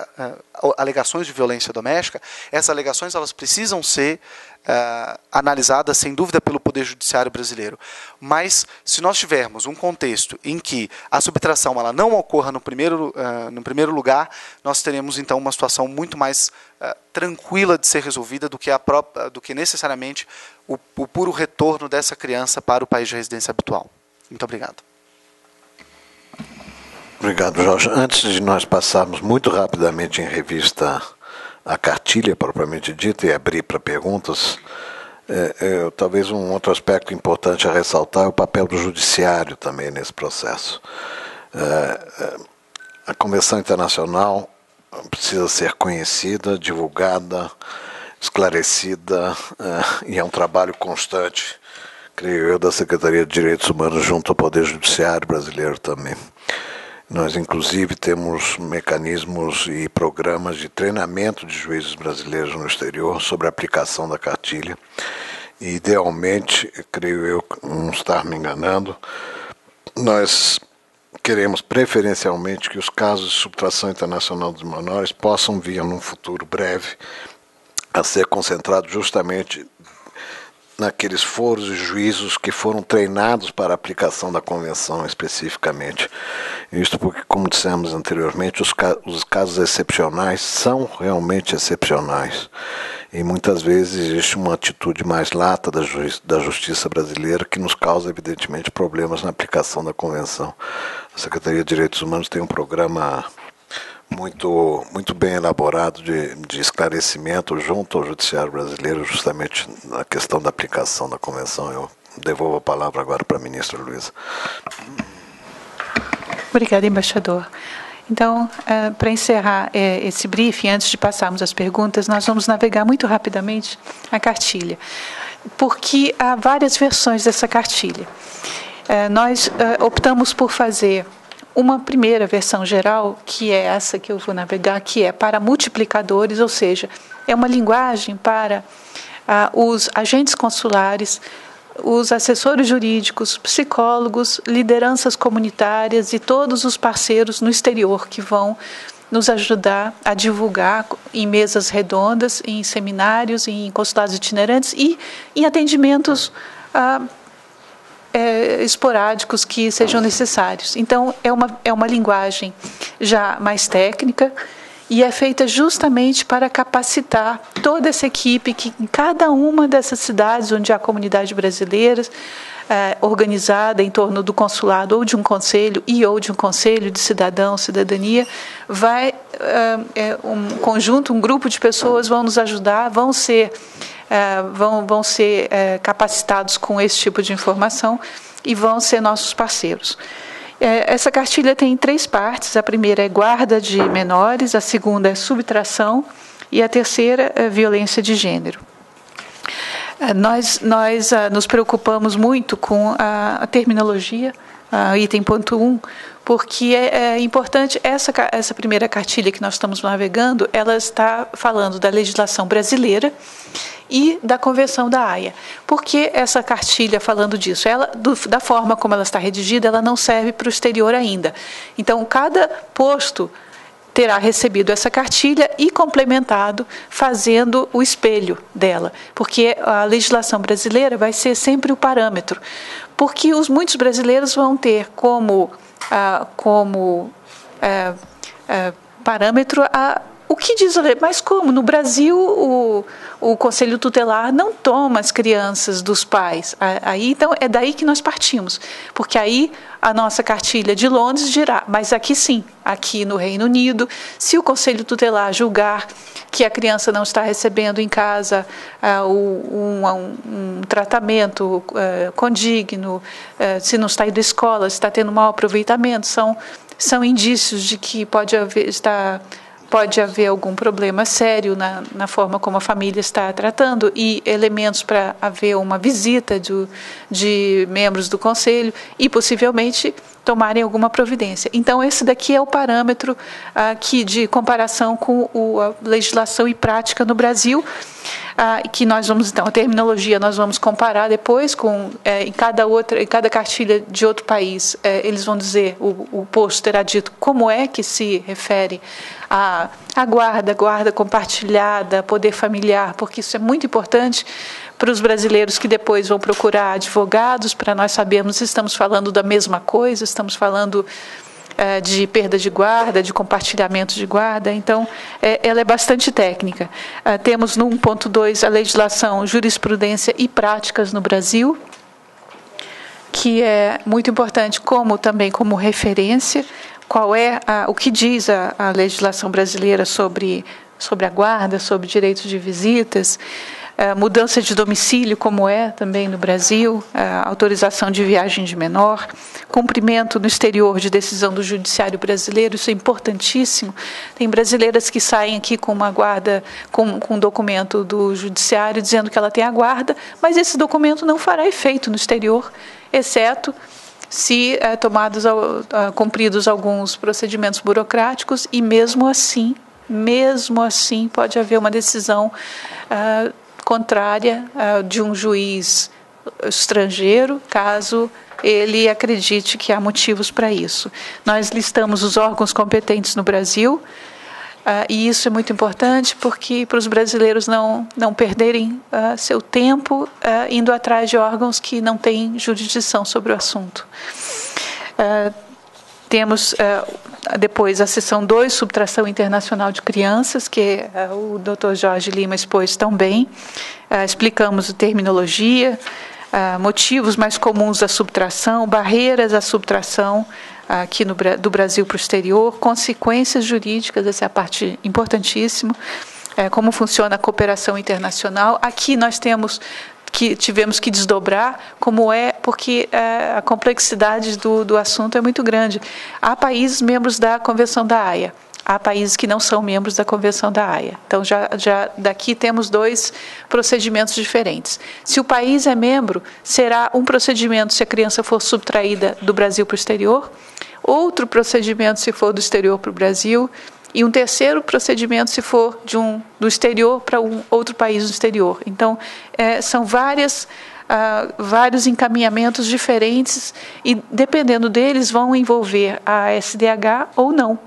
alegações de violência doméstica, essas alegações elas precisam ser analisadas, sem dúvida, pelo Poder Judiciário brasileiro. Mas, se nós tivermos um contexto em que a subtração ela não ocorra no primeiro lugar, nós teremos, então, uma situação muito mais tranquila de ser resolvida do que, do que necessariamente, o puro retorno dessa criança para o país de residência habitual. Muito obrigado. Obrigado, Jorge. Antes de nós passarmos muito rapidamente em revista a cartilha propriamente dita e abrir para perguntas, talvez um outro aspecto importante a ressaltar é o papel do judiciário também nesse processo. A Convenção Internacional precisa ser conhecida, divulgada, esclarecida, e é um trabalho constante, creio eu, da Secretaria de Direitos Humanos junto ao Poder Judiciário brasileiro também. Nós, inclusive, temos mecanismos e programas de treinamento de juízes brasileiros no exterior sobre a aplicação da cartilha. E, idealmente, creio eu, não estar me enganando, nós queremos preferencialmente que os casos de subtração internacional dos menores possam vir, num futuro breve, a ser concentrados justamente naqueles foros e juízos que foram treinados para a aplicação da Convenção especificamente. Isto porque, como dissemos anteriormente, os casos excepcionais são realmente excepcionais. E muitas vezes existe uma atitude mais lata da justiça brasileira que nos causa, evidentemente, problemas na aplicação da Convenção. A Secretaria de Direitos Humanos tem um programa muito bem elaborado de esclarecimento junto ao Judiciário brasileiro, justamente na questão da aplicação da Convenção. Eu devolvo a palavra agora para a ministra Luísa. Obrigada, embaixador. Então, para encerrar esse briefing, antes de passarmos às perguntas, nós vamos navegar muito rapidamente a cartilha, porque há várias versões dessa cartilha. Nós optamos por fazer uma primeira versão geral, que é essa que eu vou navegar, que é para multiplicadores, ou seja, é uma linguagem para os agentes consulares, os assessores jurídicos, psicólogos, lideranças comunitárias e todos os parceiros no exterior que vão nos ajudar a divulgar em mesas redondas, em seminários, em consulados itinerantes e em atendimentos esporádicos que sejam necessários. Então, é uma linguagem já mais técnica e é feita justamente para capacitar toda essa equipe que em cada uma dessas cidades onde há comunidade brasileira organizada em torno do consulado ou de um conselho de cidadão, cidadania, vai um conjunto, um grupo de pessoas vão nos ajudar, vão ser capacitados com esse tipo de informação e vão ser nossos parceiros. Essa cartilha tem três partes. A primeira é guarda de menores, a segunda é subtração e a terceira é violência de gênero. Nós nos preocupamos muito com a terminologia, item ponto 1, porque é importante, essa primeira cartilha que nós estamos navegando, ela está falando da legislação brasileira e da Convenção da Haia. Por que essa cartilha falando disso? Da forma como ela está redigida, ela não serve para o exterior ainda. Então, cada posto terá recebido essa cartilha e complementado, fazendo o espelho dela, porque a legislação brasileira vai ser sempre o parâmetro, porque muitos brasileiros vão ter como parâmetro o que diz a lei. Mas como? No Brasil, o Conselho Tutelar não toma as crianças dos pais. Aí, então, é daí que nós partimos, porque aí a nossa cartilha de Londres dirá, mas aqui sim, aqui no Reino Unido, se o Conselho Tutelar julgar que a criança não está recebendo em casa um tratamento condigno, se não está indo à escola, se está tendo mau aproveitamento, são indícios de que pode haver algum problema sério na forma como a família está tratando e elementos para haver uma visita de membros do Conselho e, possivelmente, tomarem alguma providência. Então, esse daqui é o parâmetro aqui de comparação com a legislação e prática no Brasil, que nós vamos, então, a terminologia nós vamos comparar depois com, em cada cartilha de outro país, eles vão dizer, o posto terá dito como é que se refere a guarda compartilhada, poder familiar, porque isso é muito importante para os brasileiros que depois vão procurar advogados, para nós sabermos se estamos falando da mesma coisa, estamos falando de perda de guarda, de compartilhamento de guarda. Então, ela é bastante técnica. Temos no 1.2 a legislação, jurisprudência e práticas no Brasil, que é muito importante também como referência. Qual é o que diz a legislação brasileira sobre a guarda, sobre direitos de visitas, mudança de domicílio, como é também no Brasil, autorização de viagem de menor, cumprimento no exterior de decisão do judiciário brasileiro, isso é importantíssimo. Tem brasileiras que saem aqui com uma guarda, com um documento do judiciário dizendo que ela tem a guarda, mas esse documento não fará efeito no exterior, exceto se cumpridos alguns procedimentos burocráticos, e mesmo assim pode haver uma decisão contrária de um juiz estrangeiro, caso ele acredite que há motivos para isso. Nós listamos os órgãos competentes no Brasil, e isso é muito importante porque para os brasileiros não perderem seu tempo indo atrás de órgãos que não têm jurisdição sobre o assunto. Temos depois a seção 2, subtração internacional de crianças, que o Dr. Jorge Lima expôs tão bem. Explicamos a terminologia, motivos mais comuns da subtração, barreiras à subtração aqui do Brasil para o exterior, consequências jurídicas, essa é a parte importantíssima, como funciona a cooperação internacional. Aqui nós tivemos que desdobrar, porque a complexidade do assunto é muito grande. Há países membros da Convenção da Haia, há países que não são membros da Convenção da Haia. Então, já daqui temos dois procedimentos diferentes. Se o país é membro, será um procedimento se a criança for subtraída do Brasil para o exterior, outro procedimento se for do exterior para o Brasil, e um terceiro procedimento se for do exterior para um outro país do exterior. Então, são vários encaminhamentos diferentes e, dependendo deles, vão envolver a SDH ou não.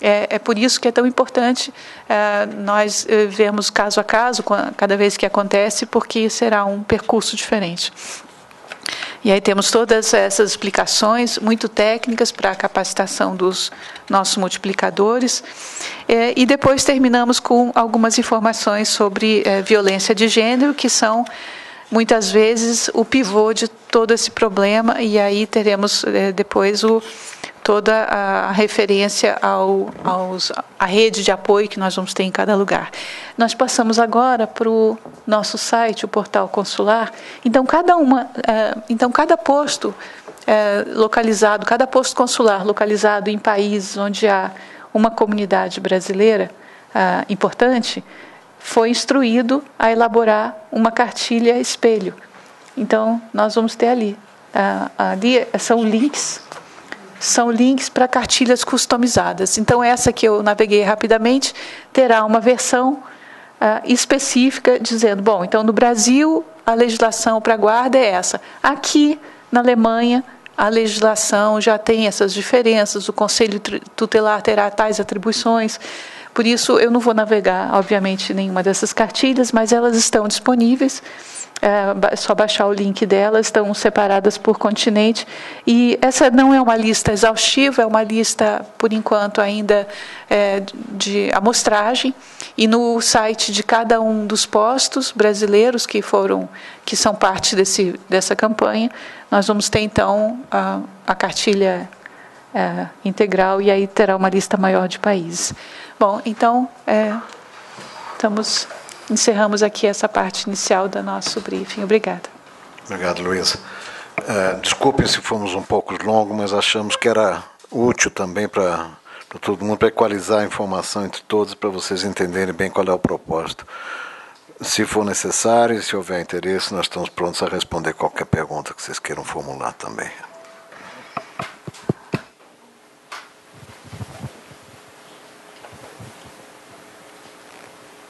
É por isso que é tão importante nós vermos caso a caso, cada vez que acontece, porque será um percurso diferente. E aí temos todas essas explicações muito técnicas para a capacitação dos nossos multiplicadores. E depois terminamos com algumas informações sobre violência de gênero, que são, muitas vezes, o pivô de todo esse problema. E aí teremos depois toda a referência à rede de apoio que nós vamos ter em cada lugar. Nós passamos agora para o nosso site, o portal consular. Então, cada posto localizado, cada posto consular localizado em países onde há uma comunidade brasileira importante, foi instruído a elaborar uma cartilha espelho. Então, nós vamos ter ali. Ali são links para cartilhas customizadas. Então, essa que eu naveguei rapidamente terá uma versão específica dizendo, bom, então no Brasil a legislação para guarda é essa. Aqui, na Alemanha, a legislação já tem essas diferenças, o Conselho Tutelar terá tais atribuições. Por isso, eu não vou navegar, obviamente, nenhuma dessas cartilhas, mas elas estão disponíveis, é só baixar o link delas, estão separadas por continente. E essa não é uma lista exaustiva, é uma lista, por enquanto, ainda de amostragem. E no site de cada um dos postos brasileiros que são parte dessa campanha, nós vamos ter, então, a cartilha integral, e aí terá uma lista maior de países. Bom, então, encerramos aqui essa parte inicial do nosso briefing. Obrigada. Obrigado, Luísa. Desculpem se fomos um pouco longo, mas achamos que era útil também para todo mundo, para equalizar a informação entre todos, para vocês entenderem bem qual é o propósito. Se for necessário, se houver interesse, nós estamos prontos a responder qualquer pergunta que vocês queiram formular também.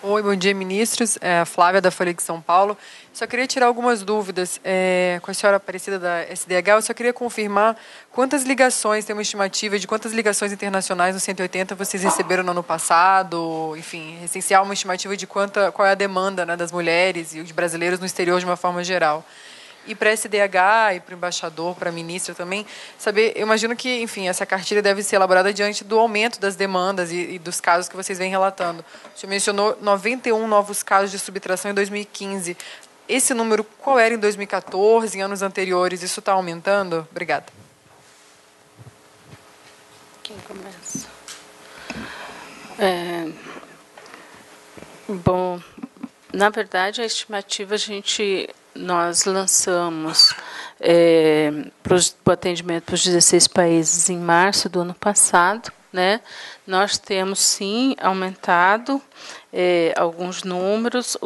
Oi, bom dia, ministros. Flávia, da Folha de São Paulo. Só queria tirar algumas dúvidas com a senhora Aparecida da SDH. Eu só queria confirmar quantas ligações, tem uma estimativa de quantas ligações internacionais no 180 vocês receberam no ano passado? Enfim, é essencial uma estimativa de qual é a demanda, né, das mulheres e os brasileiros no exterior de uma forma geral. E para a SDH, e para o embaixador, para a ministra também, saber, eu imagino que, enfim, essa cartilha deve ser elaborada diante do aumento das demandas e dos casos que vocês vêm relatando. O senhor mencionou 91 novos casos de subtração em 2015. Esse número, qual era em 2014, em anos anteriores? Isso está aumentando? Obrigada. Quem começa? Bom, na verdade, a estimativa nós lançamos o atendimento para os 16 países em março do ano passado, né? Nós temos, sim, aumentado alguns números,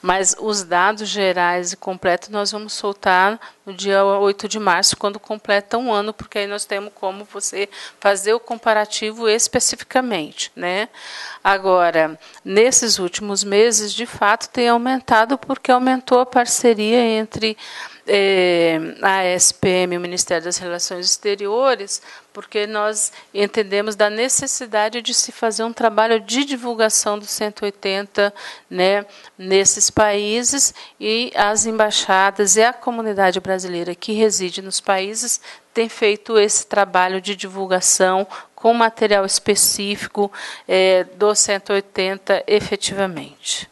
mas os dados gerais e completos nós vamos soltar no dia 8 de março, quando completa um ano, porque aí nós temos como você fazer o comparativo especificamente, né? Agora, nesses últimos meses, de fato, tem aumentado, porque aumentou a parceria entre a SPM e o Ministério das Relações Exteriores, porque nós entendemos da necessidade de se fazer um trabalho de divulgação do 180, né, nesses países, e as embaixadas e a comunidade brasileira que reside nos países tem feito esse trabalho de divulgação com material específico do 180 efetivamente.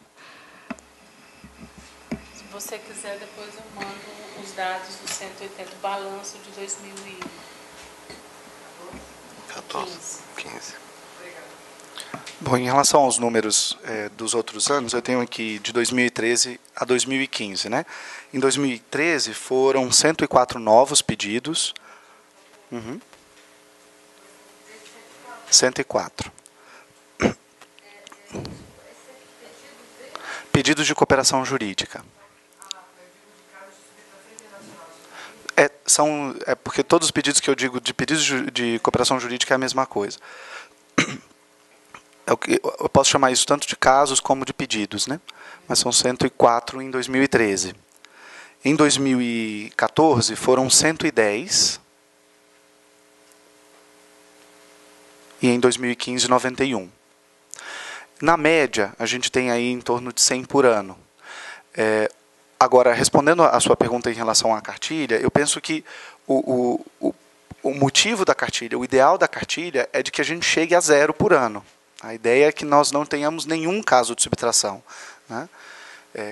Se você quiser, depois eu mando os dados do 180, balanço de 2015. Bom, em relação aos números dos outros anos, eu tenho aqui de 2013 a 2015, né? Em 2013 foram 104 novos pedidos. 104. Pedidos de cooperação jurídica. Porque todos os pedidos que eu digo de pedidos de cooperação jurídica é a mesma coisa. Eu posso chamar isso tanto de casos como de pedidos, né? Mas são 104 em 2013. Em 2014 foram 110. E em 2015, 91. Na média, a gente tem aí em torno de 100 por ano. Agora, respondendo a sua pergunta em relação à cartilha, eu penso que o motivo da cartilha, o ideal da cartilha, é de que a gente chegue a 0 por ano. A ideia é que nós não tenhamos nenhum caso de subtração, né?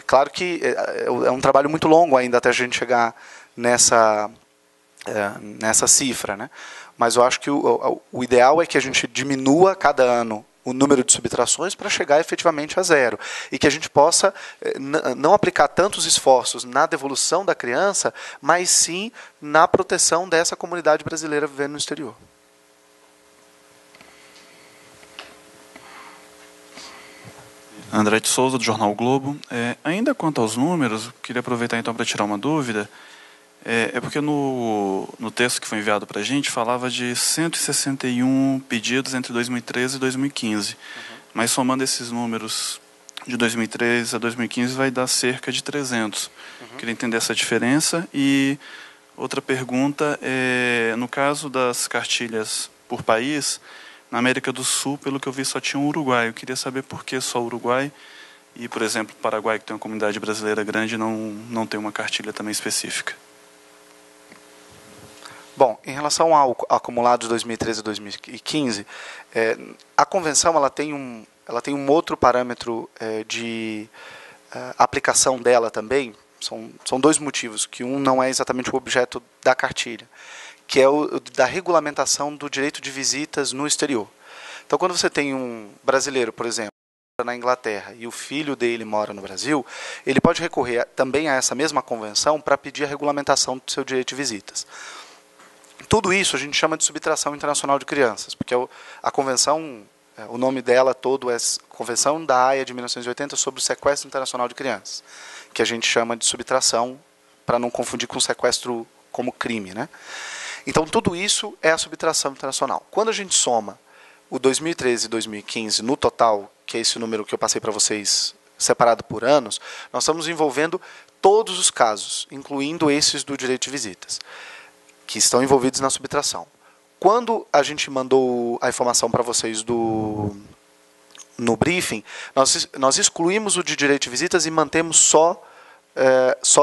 Claro que é um trabalho muito longo ainda até a gente chegar nessa cifra, né? Mas eu acho que o ideal é que a gente diminua cada ano o número de subtrações para chegar efetivamente a 0, e que a gente possa não aplicar tantos esforços na devolução da criança, mas sim na proteção dessa comunidade brasileira vivendo no exterior. André de Souza, do Jornal O Globo. Ainda quanto aos números, queria aproveitar então para tirar uma dúvida. É porque no texto que foi enviado para a gente falava de 161 pedidos entre 2013 e 2015. Uhum. Mas somando esses números de 2013 a 2015 vai dar cerca de 300. Uhum. Queria entender essa diferença. E outra pergunta é, no caso das cartilhas por país, na América do Sul, pelo que eu vi, só tinha um Uruguai. Eu queria saber por que só o Uruguai e, por exemplo, o Paraguai, que tem uma comunidade brasileira grande, não tem uma cartilha também específica. Bom, em relação ao acumulado de 2013 e 2015, a Convenção ela tem um outro parâmetro de aplicação dela também. São dois motivos, que um não é exatamente o objeto da cartilha, que é o da regulamentação do direito de visitas no exterior. Então, quando você tem um brasileiro, por exemplo, na Inglaterra, e o filho dele mora no Brasil, ele pode recorrer também a essa mesma convenção para pedir a regulamentação do seu direito de visitas. Tudo isso a gente chama de subtração internacional de crianças, porque a convenção, o nome dela todo é Convenção da Haia de 1980 sobre o sequestro internacional de crianças, que a gente chama de subtração, para não confundir com sequestro como crime, né? Então, tudo isso é a subtração internacional. Quando a gente soma o 2013 e 2015 no total, que é esse número que eu passei para vocês separado por anos, nós estamos envolvendo todos os casos, incluindo esses do direito de visitas, que estão envolvidos na subtração. Quando a gente mandou a informação para vocês no briefing, nós excluímos o de direito de visitas e mantemos só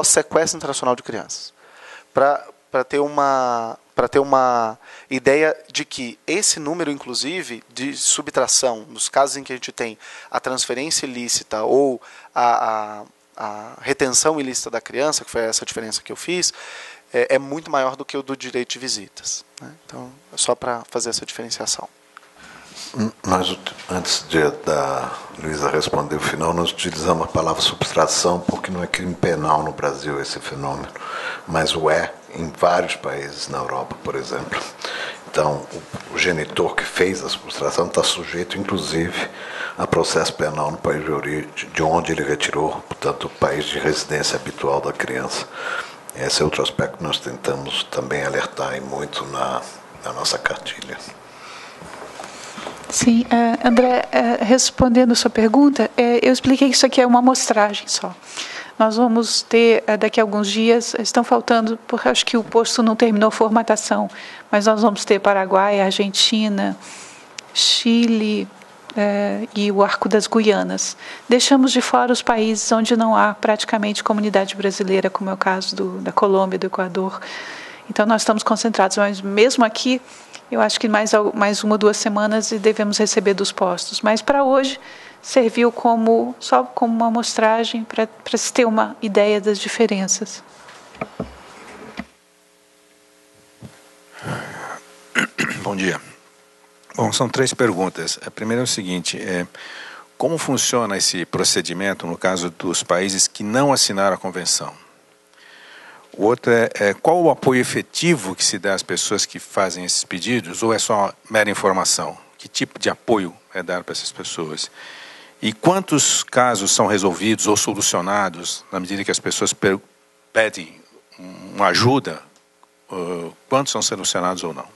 sequestro internacional de crianças, para ter uma ideia de que esse número, inclusive, de subtração, nos casos em que a gente tem a transferência ilícita ou a retenção ilícita da criança, que foi essa diferença que eu fiz, é muito maior do que o do direito de visitas, né? Então, é só para fazer essa diferenciação. Mas, antes da Luísa responder o final, nós utilizamos a palavra subtração porque não é crime penal no Brasil esse fenômeno, mas o é em vários países na Europa, por exemplo. Então, o genitor que fez a subtração está sujeito, inclusive, a processo penal no país de origem, de onde ele retirou, portanto, o país de residência habitual da criança. Esse é outro aspecto que nós tentamos também alertar e muito na nossa cartilha. Sim, André, respondendo a sua pergunta, eu expliquei que isso aqui é uma amostragem só. Nós vamos ter, daqui a alguns dias, estão faltando, porque acho que o posto não terminou a formatação, mas nós vamos ter Paraguai, Argentina, Chile e o Arco das Guianas. Deixamos de fora os países onde não há praticamente comunidade brasileira, como é o caso da Colômbia, do Equador. Então, nós estamos concentrados, mas mesmo aqui, eu acho que mais uma ou duas semanas e devemos receber dos postos. Mas para hoje serviu só como uma amostragem para se ter uma ideia das diferenças. Bom dia. Bom, são três perguntas. A primeira é o seguinte, como funciona esse procedimento no caso dos países que não assinaram a convenção? O outro é qual o apoio efetivo que se dá às pessoas que fazem esses pedidos, ou é só mera informação? Que tipo de apoio é dado para essas pessoas? E quantos casos são resolvidos ou solucionados na medida que as pessoas pedem uma ajuda? Quantos são solucionados ou não?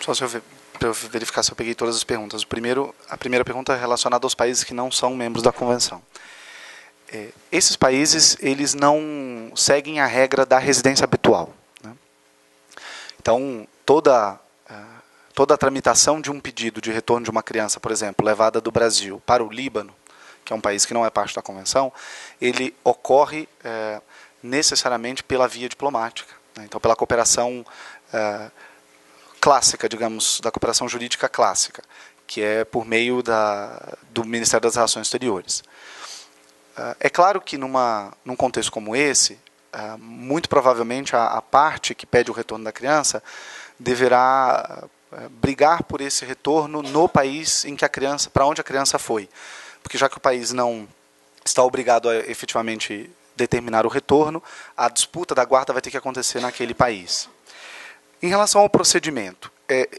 Só se eu ver, para eu verificar se eu peguei todas as perguntas. A primeira pergunta é relacionada aos países que não são membros da Convenção. Esses países, eles não seguem a regra da residência habitual, né? Então, toda a tramitação de um pedido de retorno de uma criança, por exemplo, levada do Brasil para o Líbano, que é um país que não é parte da Convenção, ele ocorre necessariamente pela via diplomática, né? Então, pela cooperação clássica, digamos, da cooperação jurídica clássica, que é por meio do Ministério das Relações Exteriores. É claro que num contexto como esse, muito provavelmente a parte que pede o retorno da criança deverá brigar por esse retorno no país em que para onde a criança foi, porque já que o país não está obrigado a efetivamente determinar o retorno, a disputa da guarda vai ter que acontecer naquele país. Em relação ao procedimento,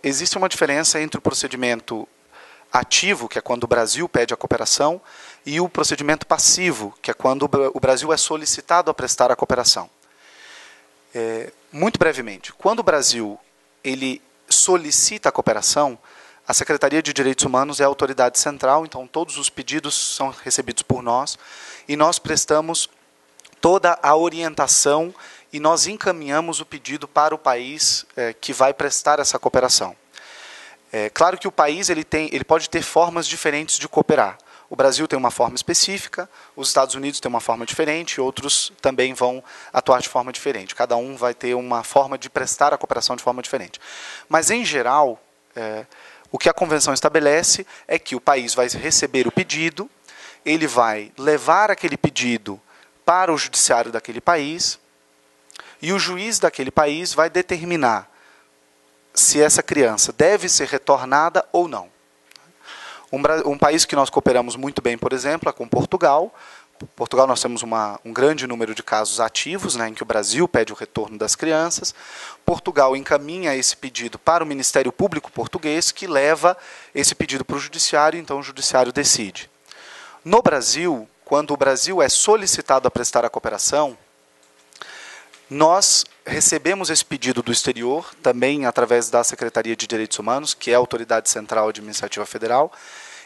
existe uma diferença entre o procedimento ativo, que é quando o Brasil pede a cooperação, e o procedimento passivo, que é quando o Brasil é solicitado a prestar a cooperação. Muito brevemente, quando o Brasil solicita a cooperação, a Secretaria de Direitos Humanos é a autoridade central, então todos os pedidos são recebidos por nós, e nós prestamos toda a orientação e nós encaminhamos o pedido para o país que vai prestar essa cooperação. É claro que o país ele pode ter formas diferentes de cooperar. O Brasil tem uma forma específica, os Estados Unidos têm uma forma diferente, outros também vão atuar de forma diferente. Cada um vai ter uma forma de prestar a cooperação de forma diferente. Mas, em geral, o que a Convenção estabelece é que o país vai receber o pedido, ele vai levar aquele pedido para o judiciário daquele país e o juiz daquele país vai determinar se essa criança deve ser retornada ou não. Um país que nós cooperamos muito bem, por exemplo, é com Portugal. Em Portugal nós temos um grande número de casos ativos, né, em que o Brasil pede o retorno das crianças. Portugal encaminha esse pedido para o Ministério Público português, que leva esse pedido para o Judiciário, então o Judiciário decide. No Brasil, quando o Brasil é solicitado a prestar a cooperação, nós recebemos esse pedido do exterior, também através da Secretaria de Direitos Humanos, que é a autoridade central administrativa federal.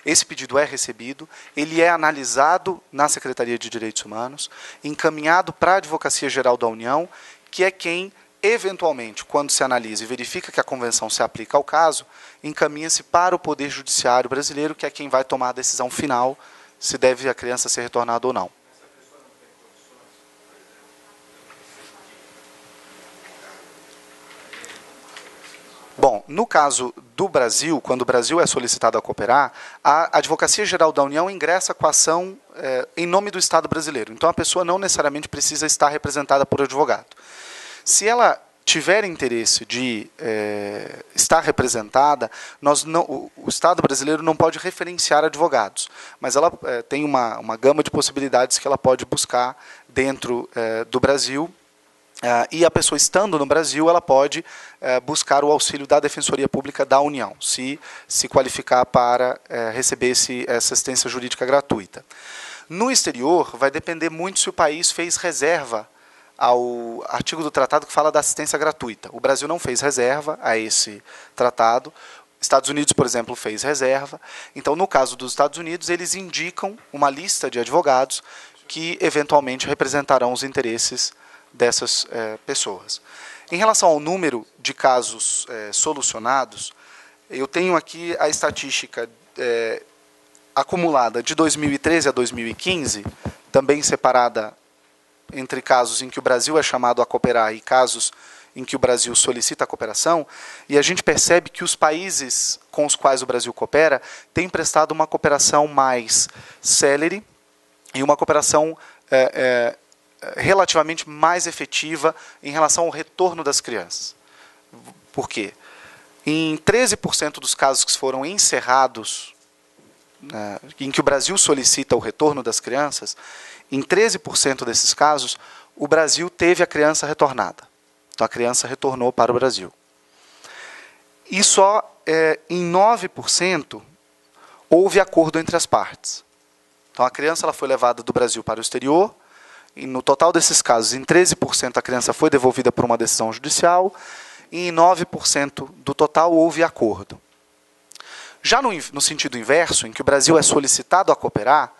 Esse pedido é recebido, ele é analisado na Secretaria de Direitos Humanos, encaminhado para a Advocacia-Geral da União, que é quem, eventualmente, quando se analisa e verifica que a Convenção se aplica ao caso, encaminha-se para o Poder Judiciário brasileiro, que é quem vai tomar a decisão final se deve a criança ser retornada ou não. Bom, no caso do Brasil, quando o Brasil é solicitado a cooperar, a Advocacia-Geral da União ingressa com a ação em nome do Estado brasileiro. Então, a pessoa não necessariamente precisa estar representada por advogado. Se ela tiver interesse de estar representada, o Estado brasileiro não pode referenciar advogados, mas ela tem uma gama de possibilidades que ela pode buscar dentro do Brasil. E a pessoa estando no Brasil, ela pode buscar o auxílio da Defensoria Pública da União, se qualificar para receber essa assistência jurídica gratuita. No exterior, vai depender muito se o país fez reserva ao artigo do tratado que fala da assistência gratuita. O Brasil não fez reserva a esse tratado. Estados Unidos, por exemplo, fez reserva. Então, no caso dos Estados Unidos, eles indicam uma lista de advogados que, eventualmente, representarão os interesses dessas pessoas. Em relação ao número de casos solucionados, eu tenho aqui a estatística acumulada de 2013 a 2015, também separada entre casos em que o Brasil é chamado a cooperar e casos em que o Brasil solicita a cooperação, e a gente percebe que os países com os quais o Brasil coopera têm prestado uma cooperação mais célere e uma cooperação relativamente mais efetiva em relação ao retorno das crianças. Por quê? Em 13% dos casos que foram encerrados, em que o Brasil solicita o retorno das crianças, em 13% desses casos, o Brasil teve a criança retornada. Então, a criança retornou para o Brasil. E só em 9% houve acordo entre as partes. Então, a criança foi levada do Brasil para o exterior. E no total desses casos, em 13% a criança foi devolvida por uma decisão judicial e em 9% do total houve acordo. Já no sentido inverso, em que o Brasil é solicitado a cooperar,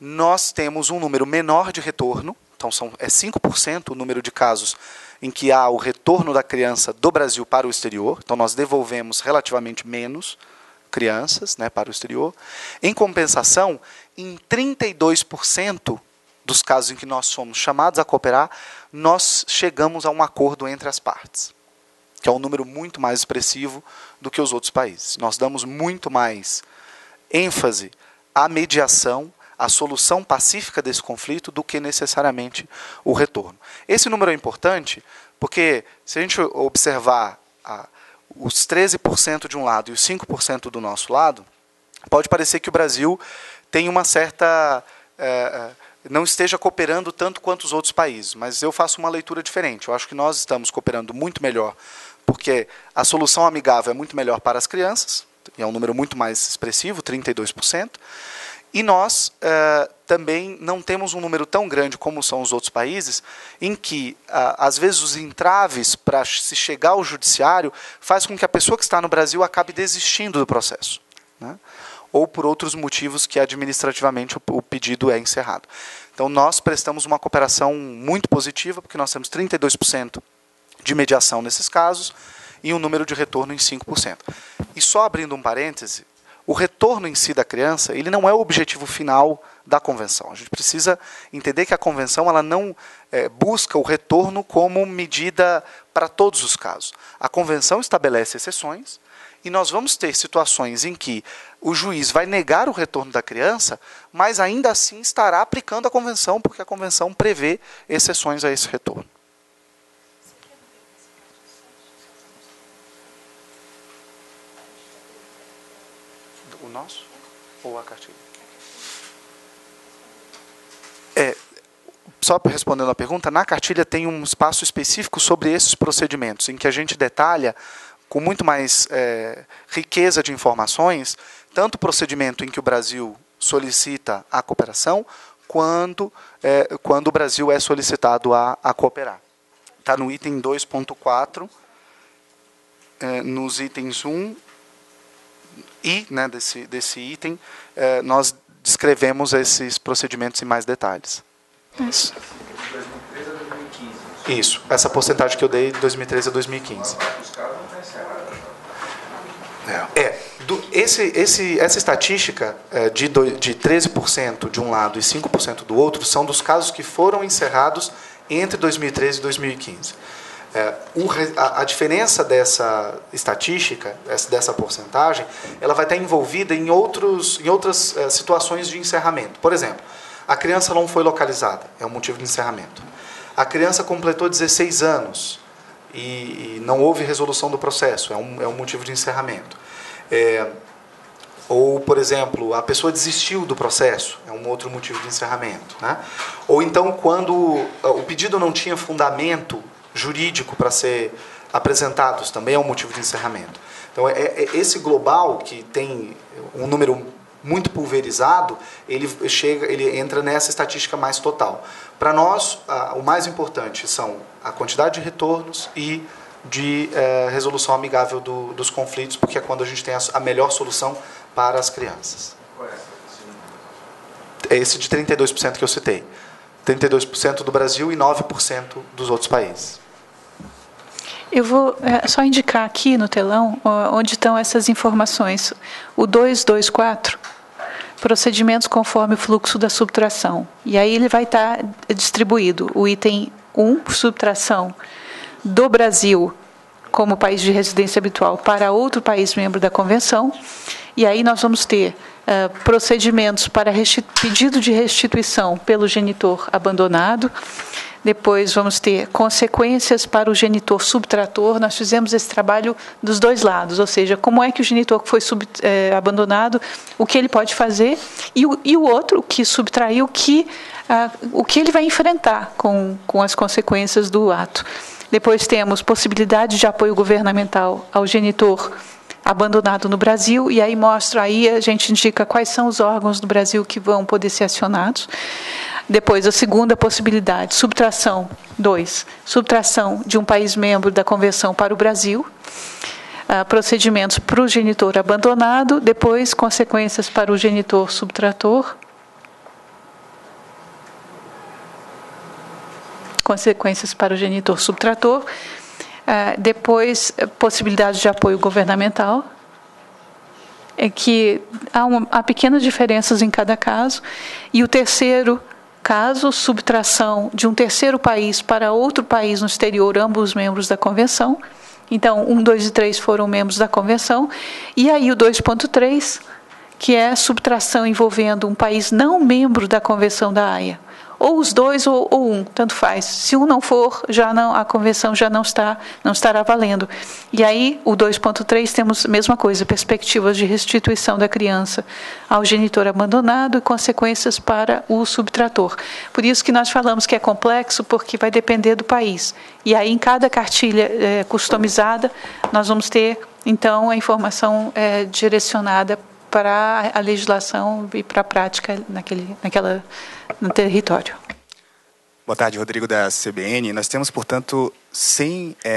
nós temos um número menor de retorno, então 5% o número de casos em que há o retorno da criança do Brasil para o exterior, então nós devolvemos relativamente menos crianças, né, para o exterior. Em compensação, em 32% dos casos em que nós somos chamados a cooperar, nós chegamos a um acordo entre as partes, que é um número muito mais expressivo do que os outros países. Nós damos muito mais ênfase à mediação, à solução pacífica desse conflito, do que necessariamente o retorno. Esse número é importante porque, se a gente observar os 13% de um lado e os 5% do nosso lado, pode parecer que o Brasil tem uma certa... não esteja cooperando tanto quanto os outros países, mas eu faço uma leitura diferente. Eu acho que nós estamos cooperando muito melhor porque a solução amigável é muito melhor para as crianças, e é um número muito mais expressivo, 32%, e nós também não temos um número tão grande como são os outros países, em que, às vezes, os entraves para se chegar ao judiciário faz com que a pessoa que está no Brasil acabe desistindo do processo, né? Ou por outros motivos que administrativamente o pedido é encerrado. Então, nós prestamos uma cooperação muito positiva, porque nós temos 32% de mediação nesses casos e um número de retorno em 5%. E só abrindo um parêntese, o retorno em si da criança, ele não é o objetivo final da Convenção. A gente precisa entender que a Convenção ela não busca o retorno como medida para todos os casos. A Convenção estabelece exceções e nós vamos ter situações em que o juiz vai negar o retorno da criança, mas ainda assim estará aplicando a Convenção, porque a Convenção prevê exceções a esse retorno. Nosso ou a cartilha? Só respondendo a pergunta, na cartilha tem um espaço específico sobre esses procedimentos, em que a gente detalha com muito mais riqueza de informações, tanto o procedimento em que o Brasil solicita a cooperação, quando o Brasil é solicitado a cooperar. Está no item 2.4, nos itens 1, e, né, desse item, nós descrevemos esses procedimentos em mais detalhes. Isso. De 2013 a 2015. Isso. Essa porcentagem que eu dei de 2013 a 2015. Os caras não pensam. Essa estatística de 13% de um lado e 5% do outro são dos casos que foram encerrados entre 2013 e 2015. A diferença dessa estatística, dessa porcentagem, ela vai estar envolvida em outras situações de encerramento. Por exemplo, a criança não foi localizada, é um motivo de encerramento. A criança completou 16 anos e não houve resolução do processo, é um motivo de encerramento. Ou, por exemplo, a pessoa desistiu do processo, é um outro motivo de encerramento, né? Ou então, quando o pedido não tinha fundamento jurídico para ser apresentados, também é um motivo de encerramento. Então, esse global, que tem um número muito pulverizado, ele entra nessa estatística mais total. Para nós, o mais importante são a quantidade de retornos e de resolução amigável dos conflitos, porque é quando a gente tem a melhor solução para as crianças. Qual é esse número? É esse de 32% que eu citei. 32% do Brasil e 9% dos outros países. Eu vou só indicar aqui no telão onde estão essas informações. O 224, procedimentos conforme o fluxo da subtração. E aí ele vai estar distribuído. O item 1, subtração do Brasil como país de residência habitual para outro país membro da Convenção. E aí nós vamos ter procedimentos para pedido de restituição pelo genitor abandonado. Depois vamos ter consequências para o genitor subtrator. Nós fizemos esse trabalho dos dois lados, ou seja, como é que o genitor que foi abandonado, o que ele pode fazer, e o outro que subtraiu, o que ele vai enfrentar com as consequências do ato. Depois temos possibilidade de apoio governamental ao genitor abandonado no Brasil, e aí mostra, aí a gente indica quais são os órgãos do Brasil que vão poder ser acionados. Depois, a segunda possibilidade, subtração 2, subtração de um país membro da Convenção para o Brasil, procedimentos para o genitor abandonado, depois consequências para o genitor subtrator, consequências para o genitor subtrator, depois, possibilidade de apoio governamental, é que há pequenas diferenças em cada caso. E o terceiro caso, subtração de um terceiro país para outro país no exterior, ambos membros da Convenção. Então, 1, 2 e 3 foram membros da Convenção. E aí o 2.3, que é subtração envolvendo um país não membro da Convenção da Haia, ou os dois ou um, tanto faz. Se um não for, já não, a convenção já não estará valendo. E aí, o 2.3, temos a mesma coisa, perspectivas de restituição da criança ao genitor abandonado e consequências para o subtrator. Por isso que nós falamos que é complexo, porque vai depender do país. E aí, em cada cartilha customizada, nós vamos ter, então, a informação direcionada para a legislação e para a prática no território. Boa tarde, Rodrigo, da CBN. Nós temos, portanto,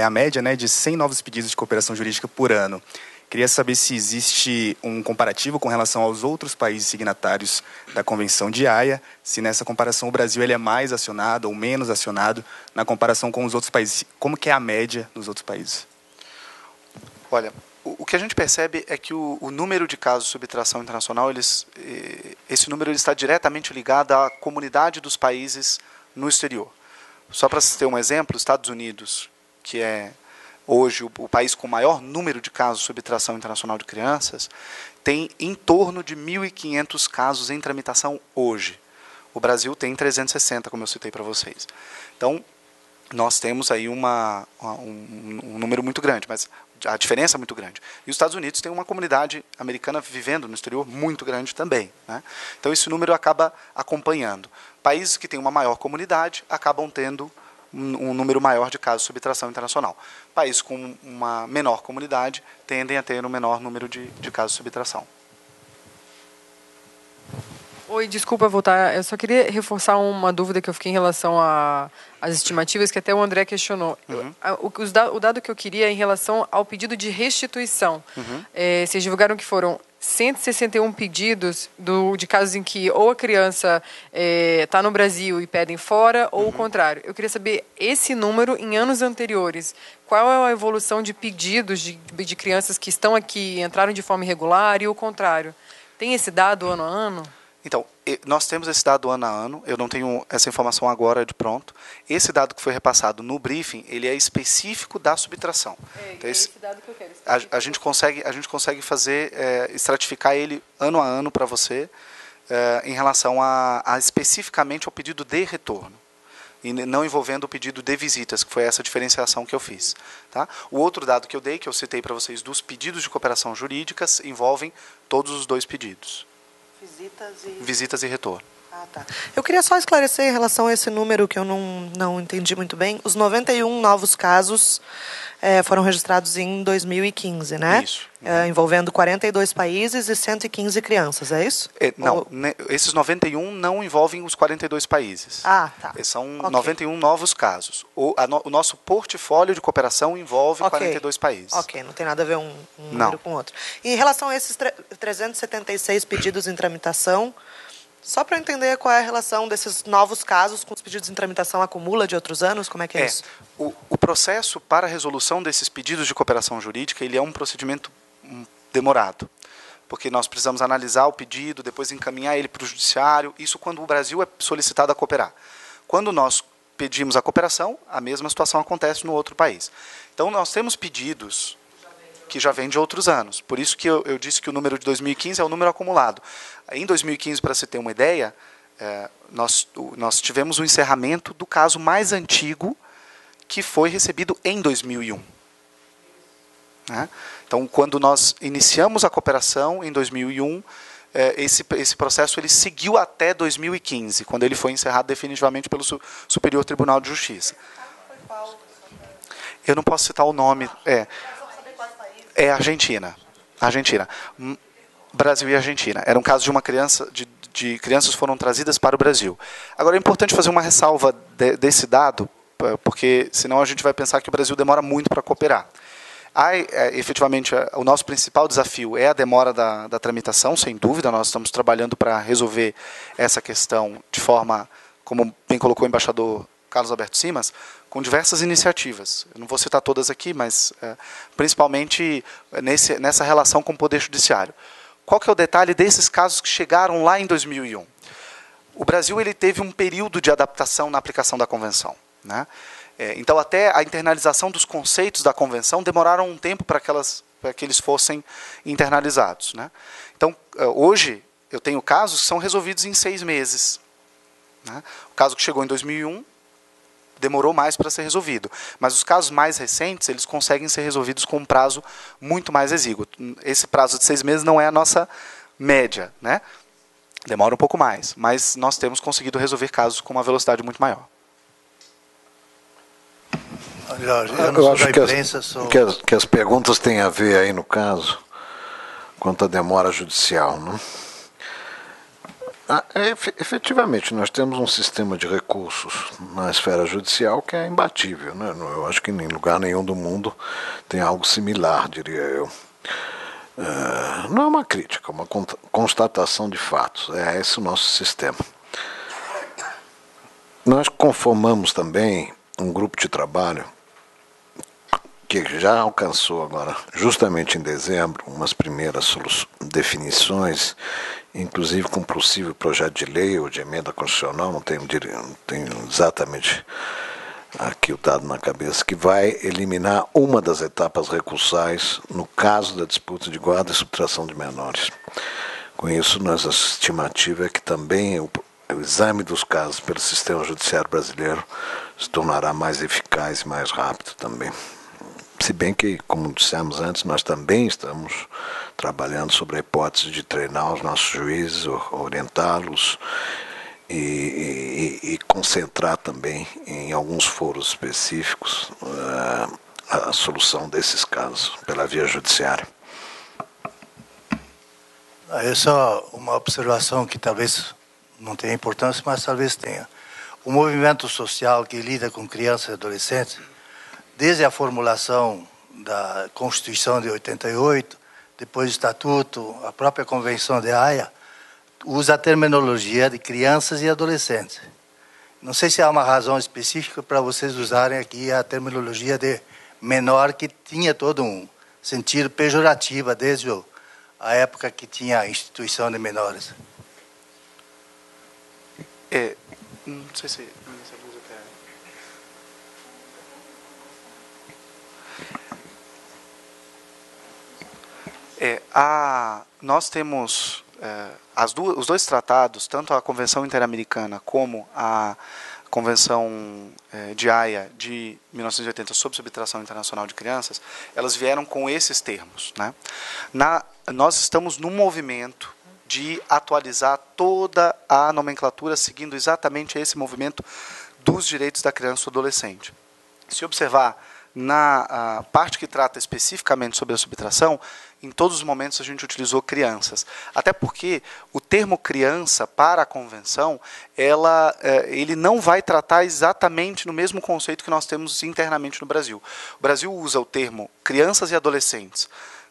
a média, né, de 100 novos pedidos de cooperação jurídica por ano. Queria saber se existe um comparativo com relação aos outros países signatários da Convenção de Haia, se nessa comparação o Brasil ele é mais acionado ou menos acionado na comparação com os outros países. Como que é a média dos outros países? Olha, o que a gente percebe é que o número de casos de subtração internacional, esse número está diretamente ligado à comunidade dos países no exterior. Só para ter um exemplo, Estados Unidos, que é hoje o país com o maior número de casos de subtração internacional de crianças, tem em torno de 1.500 casos em tramitação hoje. O Brasil tem 360, como eu citei para vocês. Então, nós temos aí um número muito grande, mas a diferença é muito grande. E os Estados Unidos têm uma comunidade americana vivendo no exterior muito grande também, né? Então, esse número acaba acompanhando. Países que têm uma maior comunidade acabam tendo um número maior de casos de subtração internacional. Países com uma menor comunidade tendem a ter um menor número de casos de subtração. Oi, desculpa voltar. Eu só queria reforçar uma dúvida que eu fiquei em relação às estimativas, que até o André questionou. Uhum. O dado que eu queria é em relação ao pedido de restituição. Uhum. Vocês divulgaram que foram 161 pedidos de casos em que ou a criança está no Brasil e pedem fora, ou o contrário. Eu queria saber esse número em anos anteriores. Qual é a evolução de pedidos de crianças que estão aqui, entraram de forma irregular e o contrário? Tem esse dado ano a ano? Então, nós temos esse dado ano a ano. Eu não tenho essa informação agora de pronto. Esse dado que foi repassado no briefing, ele é específico da subtração. Então, esse dado que eu quero. A gente consegue fazer, estratificar ele ano a ano para você, em relação especificamente ao pedido de retorno, e não envolvendo o pedido de visitas, que foi essa diferenciação que eu fiz. Tá? O outro dado que eu dei, que eu citei para vocês, dos pedidos de cooperação jurídicas, envolvem todos os dois pedidos. Visitas e retorno. Ah, tá. Eu queria só esclarecer em relação a esse número que eu não entendi muito bem. Os 91 novos casos foram registrados em 2015, né? Isso. Envolvendo 42 países e 115 crianças, é isso? Esses 91 não envolvem os 42 países. Ah, tá. São 91 novos casos. O nosso portfólio de cooperação envolve 42 países. Ok, não tem nada a ver um número com o outro. E em relação a esses 376 pedidos em tramitação, só para entender qual é a relação desses novos casos com os pedidos de tramitação acumula de outros anos, como é que é isso? O processo para a resolução desses pedidos de cooperação jurídica, ele é um procedimento demorado, porque nós precisamos analisar o pedido, depois encaminhar ele para o judiciário, isso quando o Brasil é solicitado a cooperar. Quando nós pedimos a cooperação, a mesma situação acontece no outro país. Então, nós temos pedidos que já vem de outros anos. Por isso que eu disse que o número de 2015 é o número acumulado. Em 2015, para se ter uma ideia, nós tivemos o encerramento do caso mais antigo que foi recebido em 2001. Né? Então, quando nós iniciamos a cooperação em 2001, esse processo ele seguiu até 2015, quando ele foi encerrado definitivamente pelo Superior Tribunal de Justiça. Eu não posso citar o nome. É Argentina. Brasil e Argentina. Era um caso de uma criança, de crianças foram trazidas para o Brasil. Agora, é importante fazer uma ressalva desse dado, porque senão a gente vai pensar que o Brasil demora muito para cooperar. Efetivamente, o nosso principal desafio é a demora da tramitação, sem dúvida. Nós estamos trabalhando para resolver essa questão de forma, como bem colocou o embaixador Carlos Alberto Simas, com diversas iniciativas. Eu não vou citar todas aqui, mas principalmente nessa relação com o Poder Judiciário. Qual que é o detalhe desses casos que chegaram lá em 2001? O Brasil ele teve um período de adaptação na aplicação da Convenção, né? Então, até a internalização dos conceitos da Convenção demoraram um tempo para que eles fossem internalizados, né? Então, hoje, eu tenho casos que são resolvidos em 6 meses. Né? O caso que chegou em 2001 demorou mais para ser resolvido, mas os casos mais recentes eles conseguem ser resolvidos com um prazo muito mais exíguo. Esse prazo de 6 meses não é a nossa média, né? Demora um pouco mais, mas nós temos conseguido resolver casos com uma velocidade muito maior. Jorge, eu acho que as perguntas têm a ver aí no caso quanto à demora judicial, né? Efetivamente, nós temos um sistema de recursos na esfera judicial que é imbatível, né? Eu acho que em lugar nenhum do mundo tem algo similar, diria eu. Não é uma crítica, é uma constatação de fatos, é esse o nosso sistema. Nós conformamos também um grupo de trabalho que já alcançou agora, justamente em dezembro, umas primeiras definições, inclusive com possível projeto de lei ou de emenda constitucional, não tenho exatamente aqui o dado na cabeça, que vai eliminar uma das etapas recursais no caso da disputa de guarda e subtração de menores. Com isso, nossa estimativa é que também o exame dos casos pelo sistema judiciário brasileiro se tornará mais eficaz e mais rápido também. Se bem que, como dissemos antes, nós também estamos trabalhando sobre a hipótese de treinar os nossos juízes, orientá-los e concentrar também em alguns foros específicos a solução desses casos pela via judiciária. Essa é uma observação que talvez não tenha importância, mas talvez tenha. O movimento social que lida com crianças e adolescentes, desde a formulação da Constituição de 88, depois do Estatuto, a própria Convenção da Haia, usa a terminologia de crianças e adolescentes. Não sei se há uma razão específica para vocês usarem aqui a terminologia de menor, que tinha todo um sentido pejorativo desde a época que tinha a instituição de menores. Não sei se... Nós temos os dois tratados, tanto a Convenção Interamericana como a Convenção de Haia de 1980 sobre subtração internacional de crianças, elas vieram com esses termos, né? Nós estamos num movimento de atualizar toda a nomenclatura seguindo exatamente esse movimento dos direitos da criança e do adolescente. Se observar na parte que trata especificamente sobre a subtração, em todos os momentos a gente utilizou crianças. Até porque o termo criança para a convenção, ele não vai tratar exatamente no mesmo conceito que nós temos internamente no Brasil. O Brasil usa o termo crianças e adolescentes,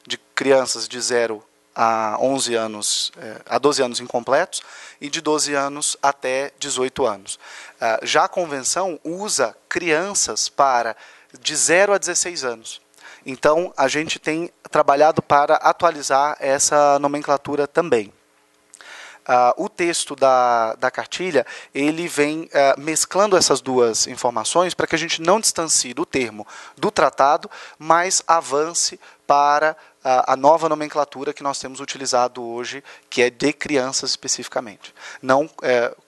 de crianças de 0 a 11 anos, a 12 anos incompletos, e de 12 anos até 18 anos. Já a convenção usa crianças para de 0 a 16 anos. Então, a gente tem trabalhado para atualizar essa nomenclatura também. O texto da cartilha ele vem mesclando essas duas informações para que a gente não distancie do termo do tratado, mas avance para a nova nomenclatura que nós temos utilizado hoje, que é de crianças especificamente. Não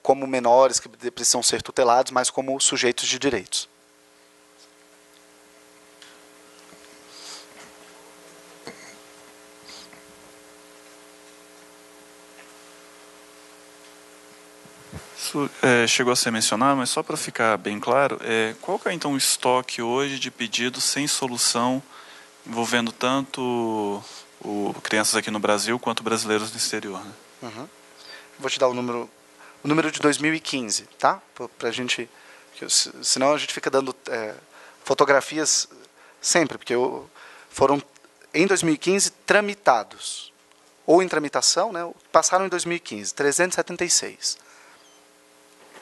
como menores que precisam ser tutelados, mas como sujeitos de direitos. Isso chegou a ser mencionado, mas só para ficar bem claro, qual que é então o estoque hoje de pedidos sem solução envolvendo tanto crianças aqui no Brasil quanto brasileiros no exterior? Né? Uhum. Vou te dar o número de 2015, tá? Para a gente, senão a gente fica dando fotografias sempre, porque foram em 2015 tramitados ou em tramitação, né? Passaram em 2015, 376.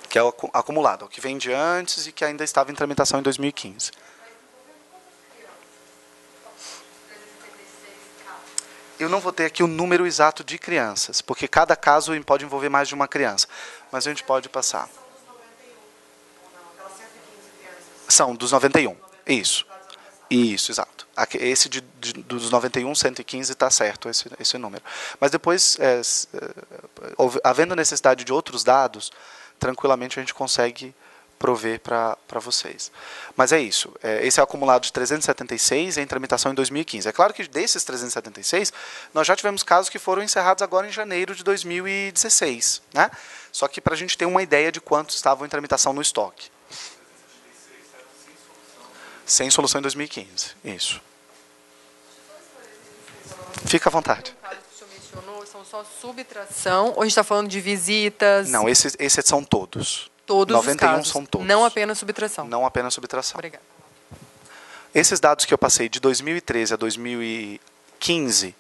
Que é o acumulado, o que vem de antes e que ainda estava em tramitação em 2015. Eu não vou ter aqui o número exato de crianças, porque cada caso pode envolver mais de uma criança, mas a gente pode passar. São dos 91, isso. Isso, exato. Esse dos 91, 115 está certo, esse número. Mas depois, havendo necessidade de outros dados, tranquilamente a gente consegue prover para vocês. Mas é isso. Esse é o acumulado de 376 em tramitação em 2015. É claro que desses 376, nós já tivemos casos que foram encerrados agora em janeiro de 2016. Né? Só que para a gente ter uma ideia de quantos estavam em tramitação no estoque. Sem solução em 2015. Isso. Fica à vontade. São só subtração, ou a gente está falando de visitas? Não, esses são todos. Todos 91 os casos, são todos. Não apenas subtração. Não apenas subtração. Obrigada. Esses dados que eu passei de 2013 a 2015,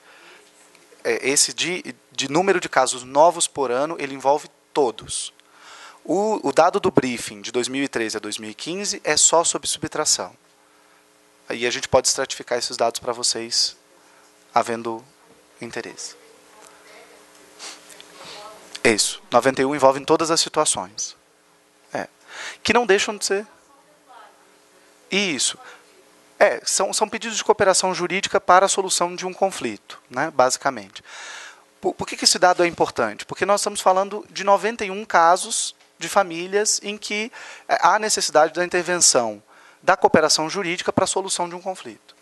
esse de número de casos novos por ano, ele envolve todos. O dado do briefing de 2013 a 2015 é só sobre subtração. Aí a gente pode estratificar esses dados para vocês, havendo interesse. É isso. 91 envolve em todas as situações. Que não deixam de ser. Isso. São pedidos de cooperação jurídica para a solução de um conflito, né, basicamente. Por que esse dado é importante? Porque nós estamos falando de 91 casos de famílias em que há necessidade da intervenção da cooperação jurídica para a solução de um conflito.